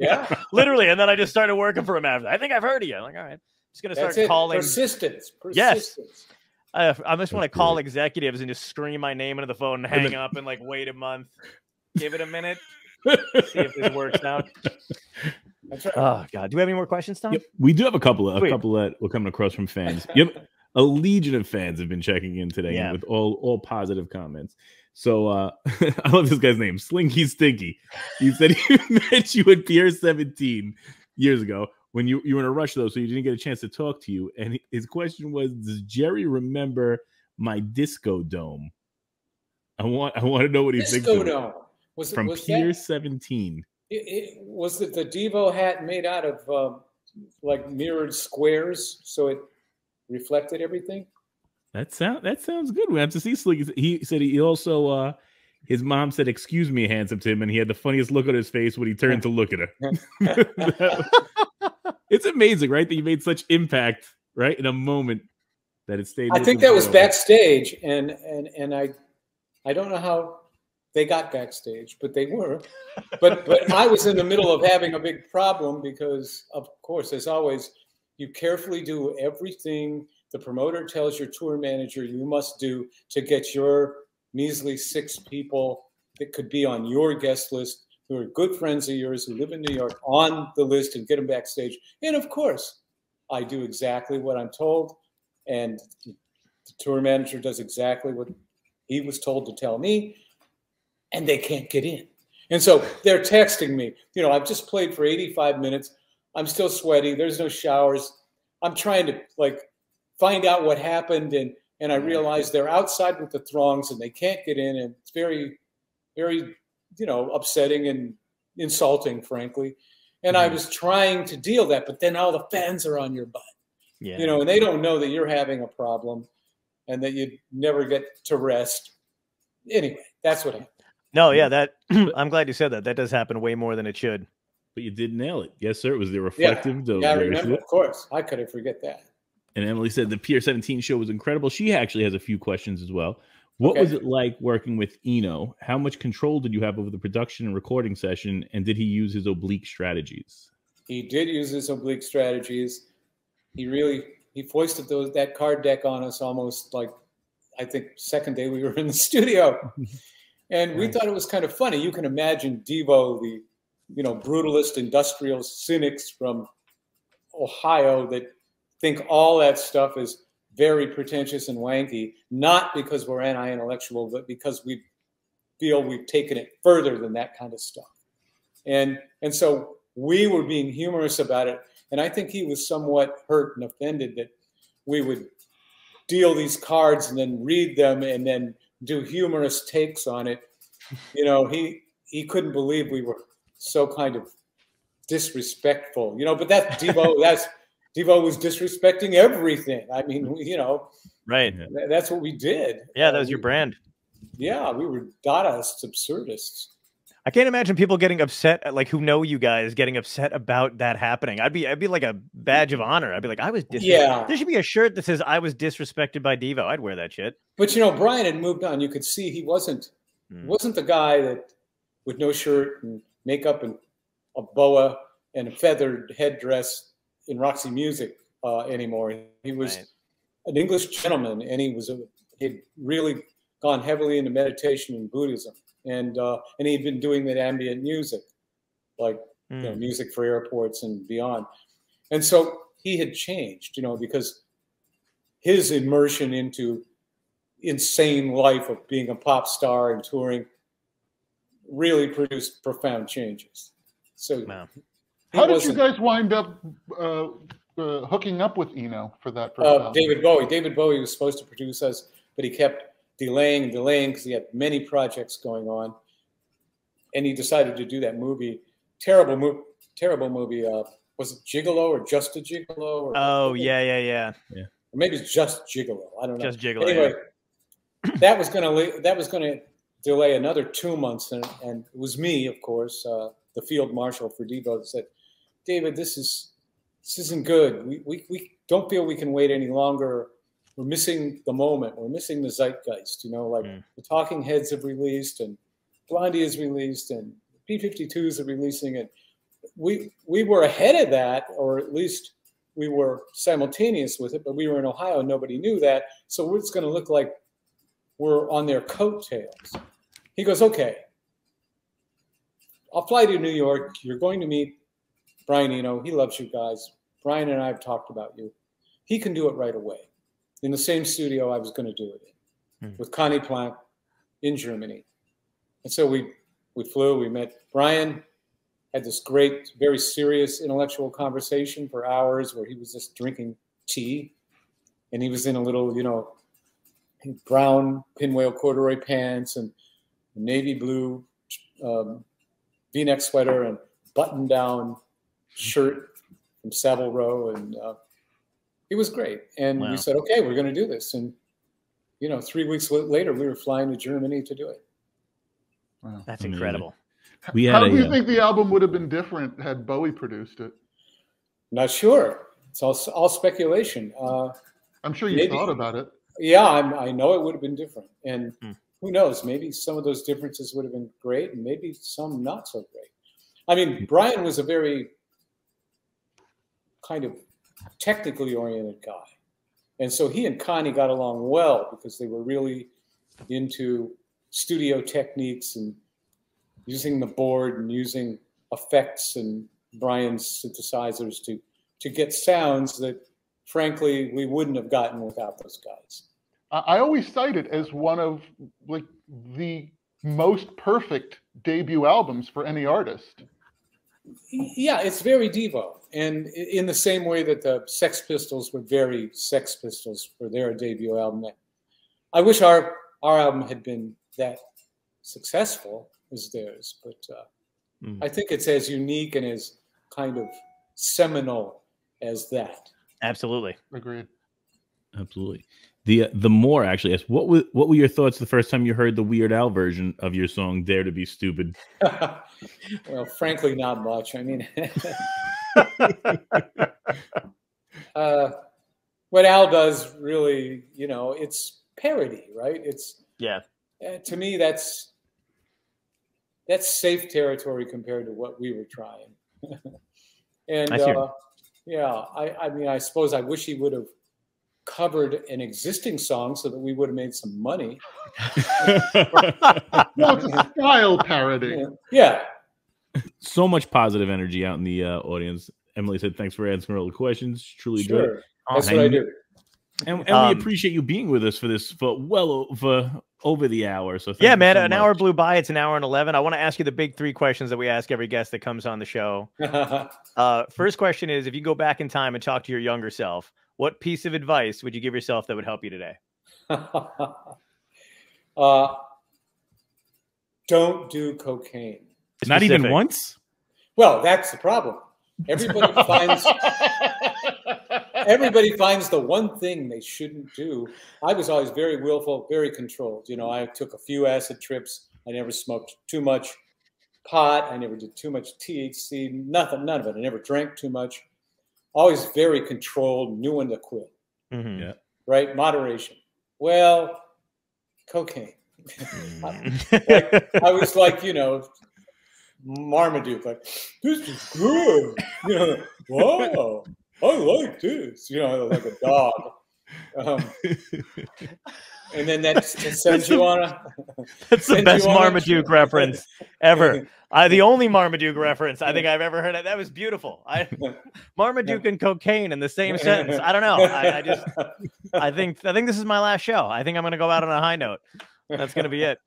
Yeah, literally. And then I just started working for him after that. I think I've heard of you. I'm like, all right, I'm just going to start calling. Persistence. Persistence. Yes. Uh, I just want to call executives and just scream my name into the phone and hang and then, up and like, wait a month, give it a minute, see if this works out. That's right. Oh God. Do we have any more questions, Tom? Yep. We do have a couple of, a couple that we're coming across from fans. Yep. A legion of fans have been checking in today yeah. with all, all positive comments. So uh, I love this guy's name, Slinky Stinky. He said he met you at Pier seventeen years ago when you, you were in a rush, though, so you didn't get a chance to talk to you. And his question was, does Jerry remember my disco dome? I want I want to know what he disco thinks dome. Was it, from was Pier that, seventeen. It, it, was it the Devo hat made out of uh, like mirrored squares? So it reflected everything. That sound that sounds good. We have to see Slinky. He said he also uh his mom said, excuse me, handsome Tim, and he had the funniest look on his face when he turned to look at her. It's amazing, right? That you made such impact, right? In a moment that it stayed. I think that was backstage, and and and I I don't know how they got backstage, but they were. But but I was in the middle of having a big problem because, of course, as always. You carefully do everything the promoter tells your tour manager you must do to get your measly six people that could be on your guest list, who are good friends of yours, who live in New York, on the list and get them backstage. And of course, I do exactly what I'm told. And the tour manager does exactly what he was told to tell me. And they can't get in. And so they're texting me, you know, I've just played for eighty-five minutes. I'm still sweaty. There's no showers. I'm trying to like find out what happened, and and I realize they're outside with the throngs and they can't get in, and it's very, very, you know, upsetting and insulting, frankly. And mm-hmm. I was trying to deal that, but then all the fans are on your butt, yeah. you know, and they don't know that you're having a problem, and that you never get to rest. Anyway, that's what happened. No, yeah, that I'm glad you said that. That does happen way more than it should. But you did nail it. Yes, sir. It was the reflective yeah. dome. Yeah, I remember, of course. How could I forget that? And Emily said the Pier seventeen show was incredible. She actually has a few questions as well. What okay. was it like working with Eno? How much control did you have over the production and recording session? And did he use his oblique strategies? He did use his oblique strategies. He really, he foisted those, that card deck on us almost like, I think, second day we were in the studio. And we nice. thought it was kind of funny. You can imagine Devo, the, you know, brutalist industrial cynics from Ohio that think all that stuff is very pretentious and wanky, not because we're anti-intellectual, but because we feel we've taken it further than that kind of stuff. And, and so we were being humorous about it. And I think he was somewhat hurt and offended that we would deal these cards and then read them and then do humorous takes on it. You know, he, he couldn't believe we were so kind of disrespectful, you know, but that's Devo, that's, Devo was disrespecting everything. I mean, you know, right. Th that's what we did. Yeah, that was uh, we, your brand. Yeah, we were Dadaists, absurdists. I can't imagine people getting upset, at, like who know you guys getting upset about that happening. I'd be, I'd be like a badge of honor. I'd be like, I was disrespected. Yeah. There should be a shirt that says, I was disrespected by Devo. I'd wear that shit. But you know, Brian had moved on. You could see he wasn't, mm. wasn't the guy that with no shirt and makeup and a boa and a feathered headdress in Roxy Music uh, anymore. He was right. an English gentleman, and he was a, he'd really gone heavily into meditation and Buddhism, and uh, and he'd been doing that ambient music, like mm. you know, music for airports and beyond. And so he had changed, you know, because his immersion into insane life of being a pop star and touring really produced profound changes. So. Wow. How did you guys wind up uh, uh, hooking up with Eno for that? First uh, David Bowie. David Bowie was supposed to produce us, but he kept delaying and delaying because he had many projects going on. And he decided to do that movie, terrible, mo terrible movie. Uh, was it Gigolo or Just a Gigolo? Or oh, yeah, yeah, yeah, yeah. Or maybe it's Just Gigolo. I don't know. Just Gigolo. Anyway, yeah. that was going that was going to delay another two months, and, and it was me, of course, uh, the field marshal for Devo, that said, David, this is this isn't good. We, we we don't feel we can wait any longer. We're missing the moment. We're missing the zeitgeist. You know, like mm. the Talking Heads have released, and Blondie has released, and P fifty-twos are releasing it. We we were ahead of that, or at least we were simultaneous with it. But we were in Ohio, and nobody knew that. So it's going to look like we're on their coattails. He goes, okay. I'll fly to New York. You're going to meet Brian Eno, he loves you guys. Brian and I have talked about you. He can do it right away in the same studio I was going to do it in, mm. with Connie Plank in Germany. And so we, we flew, we met Brian, had this great, very serious intellectual conversation for hours where he was just drinking tea. And he was in a little, you know, brown pinwheel corduroy pants and navy blue um, V-neck sweater and button down shirt from Savile Row, and uh, it was great. And wow. we said, okay, we're going to do this. And, you know, three weeks later, we were flying to Germany to do it. Wow. That's incredible. We How do you uh, think the album would have been different had Bowie produced it? Not sure. It's all, all speculation. Uh, I'm sure you maybe, thought about it. Yeah, I'm, I know it would have been different. And mm. who knows, maybe some of those differences would have been great and maybe some not so great. I mean, Brian was a very kind of technically oriented guy. And so he and Connie got along well because they were really into studio techniques and using the board and using effects and Brian's synthesizers to, to get sounds that, frankly, we wouldn't have gotten without those guys. I always cite it as one of like the most perfect debut albums for any artist. Yeah, it's very Devo. And in the same way that the Sex Pistols were very Sex Pistols for their debut album, I wish our our album had been that successful as theirs. But uh, mm. I think it's as unique and as kind of seminal as that. Absolutely, agreed. Absolutely. The uh, the more actually asked, what were what were your thoughts the first time you heard the Weird Al version of your song "Dare to Be Stupid"? Well, frankly, not much. I mean. uh, what Al does really, you know, it's parody, right? It's yeah. that, to me, that's that's safe territory compared to what we were trying. And I uh, yeah, I, I mean, I suppose I wish he would have covered an existing song so that we would have made some money. Well, it's a style parody. Yeah. So much positive energy out in the uh, audience. Emily said, "Thanks for answering all the questions. Truly sure. enjoyed it." That's Hang what I do. And, and um, we appreciate you being with us for this for well over over the hour. So yeah, man, so an much. hour blew by. It's an hour and eleven. I want to ask you the big three questions that we ask every guest that comes on the show. uh, first question is: if you go back in time and talk to your younger self, what piece of advice would you give yourself that would help you today? uh, don't do cocaine. Specific. Not even once. Well, that's the problem. Everybody finds. Everybody finds the one thing they shouldn't do. I was always very willful, very controlled. You know, I took a few acid trips. I never smoked too much pot. I never did too much T H C, nothing, none of it. I never drank too much. Always very controlled, knew when to quit. Mm-hmm. Yeah. Right? Moderation. Well, cocaine. I, I was like, you know, Marmaduke, like, this is good. You know, whoa. I like this, you know, like a dog. Um, and then that sends you on a... That's the best Marmaduke reference ever. I, the only Marmaduke reference I think I've ever heard of. That was beautiful. I, Marmaduke and cocaine in the same sentence. I don't know. I, I just, I think, I think this is my last show. I think I'm going to go out on a high note. That's going to be it.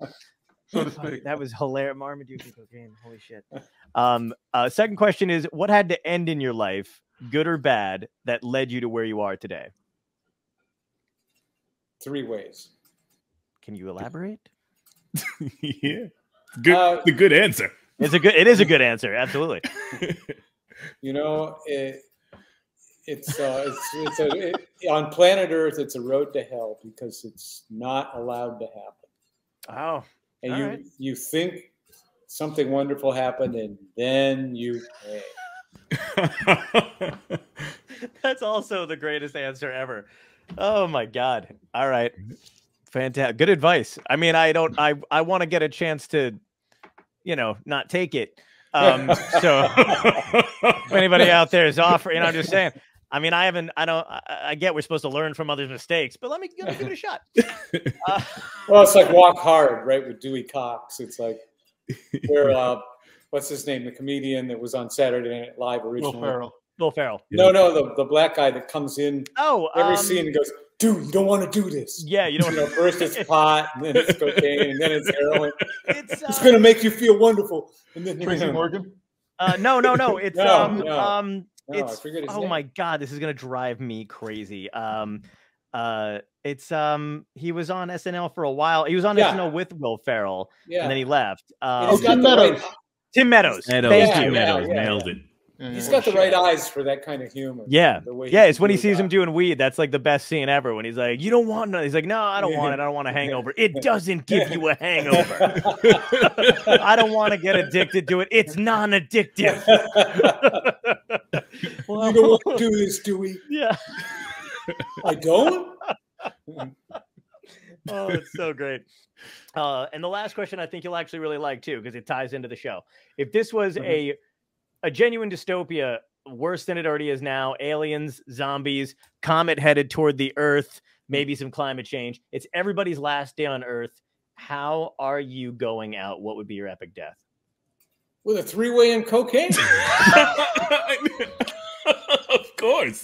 So to speak. That was hilarious. Marmaduke and cocaine. Holy shit. Um, uh, second question is, what had to end in your life, good or bad, that led you to where you are today? Three ways. Can you elaborate? Yeah, good. Uh, the good answer. It's a good. It is a good answer. Absolutely. You know, it, it's uh, it's, it's a, it, on planet Earth, it's a road to hell because it's not allowed to happen. Oh, and you right. you think something wonderful happened, and then you. Hey, that's also the greatest answer ever. Oh my god. All right, fantastic, good advice. I mean, I don't I I want to get a chance to, you know, not take it. Um so if anybody out there is offering, you know, I'm just saying, I mean, I haven't I don't I, I get we're supposed to learn from others' mistakes, but let me, let me give it a shot. Uh, well, it's like Walk Hard, right, with Dewey Cox. It's like we're uh what's his name? The comedian that was on Saturday Night Live originally. Will Ferrell. Will Ferrell. No, no, the, the black guy that comes in oh, every um, scene and goes, dude, you don't want to do this. Yeah, you don't want to. First it's pot, and then it's cocaine, and then it's heroin. It's, uh, it's going to make you feel wonderful. And then Tracy Morgan? Uh, no, no, no. It's, no, um, no, um, no, it's, I forget his oh name. My God, this is going to drive me crazy. Um, uh, it's, um, he was on S N L for a while. He was on yeah. S N L with Will Ferrell, yeah. and then he left. Um, oh, Tim Meadows. Tim Meadows. Meadows. Thank yeah, you. Meadows yeah, nailed yeah. it. He's got the right eyes for that kind of humor. Yeah. The way yeah. It's when he sees him doing weed. That's like the best scene ever when he's like, you don't want none. He's like, no, I don't want it. I don't want a hangover. It doesn't give you a hangover. I don't want to get addicted to it. It's non-addictive. Well, you don't want to do this, Dewey. Yeah. I don't? Oh, it's so great. Uh, and the last question I think you'll actually really like, too, because it ties into the show. If this was mm-hmm. a a genuine dystopia, worse than it already is now, aliens, zombies, comet headed toward the Earth, maybe some climate change. It's everybody's last day on Earth. How are you going out? What would be your epic death? With a three-way and cocaine? Of course.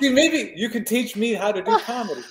See, maybe you can teach me how to do comedy.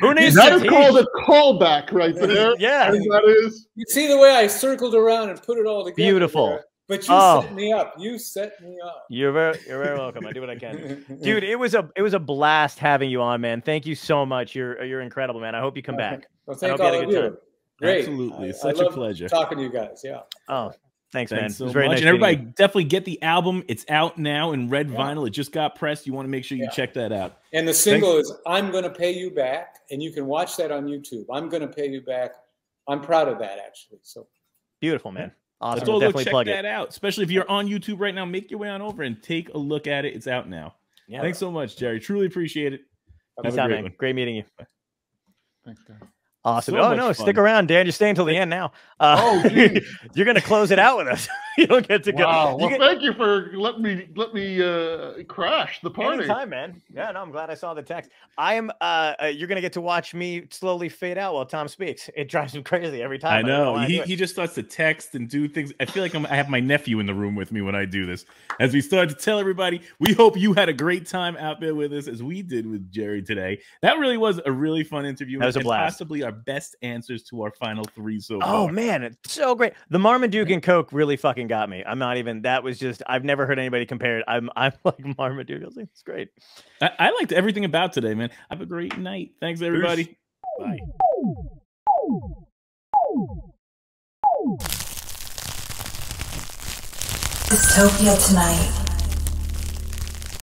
Who needs that? That's called a callback right there. Yeah. That is. You see the way I circled around and put it all together. Beautiful. There? But you oh. set me up. You set me up. You're very, you're very welcome. I do what I can, dude. It was a, it was a blast having you on, man. Thank you so much. You're, you're incredible, man. I hope you come okay. back. Well, thank I hope all you had a good you. Time. Great. Absolutely, I, such I love a pleasure talking to you guys. Yeah. Oh. Thanks, man. Thanks so it was very much. Nice. And everybody, definitely get the album. It's out now in red yeah. vinyl. It just got pressed. You want to make sure you yeah. check that out. And the single Thanks. Is I'm Gonna Pay You Back. And you can watch that on YouTube. I'm Gonna Pay You Back. I'm proud of that, actually. So beautiful, man. Awesome. Let's all we'll go check plug that it. Out. Especially if you're on YouTube right now, make your way on over and take a look at it. It's out now. Yeah. Thanks so much, Jerry. Truly appreciate it. Have Peace a great out, man. One. Great meeting you. Bye. Thanks, guys. Awesome. So oh, no, fun. Stick around, Dan. You're staying till the end now. Uh, oh, you're going to close it out with us. You don't get to go. Wow. Well, get... thank you for letting me let me uh, crash the party. Anytime, man. Yeah, no, I'm glad I saw the text. I am. Uh, you're going to get to watch me slowly fade out while Tom speaks. It drives him crazy every time. I know. I he he just starts to text and do things. I feel like I'm, I have my nephew in the room with me when I do this. As we start to tell everybody, we hope you had a great time out there with us as we did with Jerry today. That really was a really fun interview. That was a blast. Possibly our best answers to our final three so far. Oh man, it's so great. The Marmaduke and Coke really fucking got me. I'm not even, that was just, I've never heard anybody compare it. I'm I'm like Marmaduke. I was like, it's great. I, I liked everything about today, man. Have a great night. Thanks everybody. Peace. Bye. Dystopia Tonight.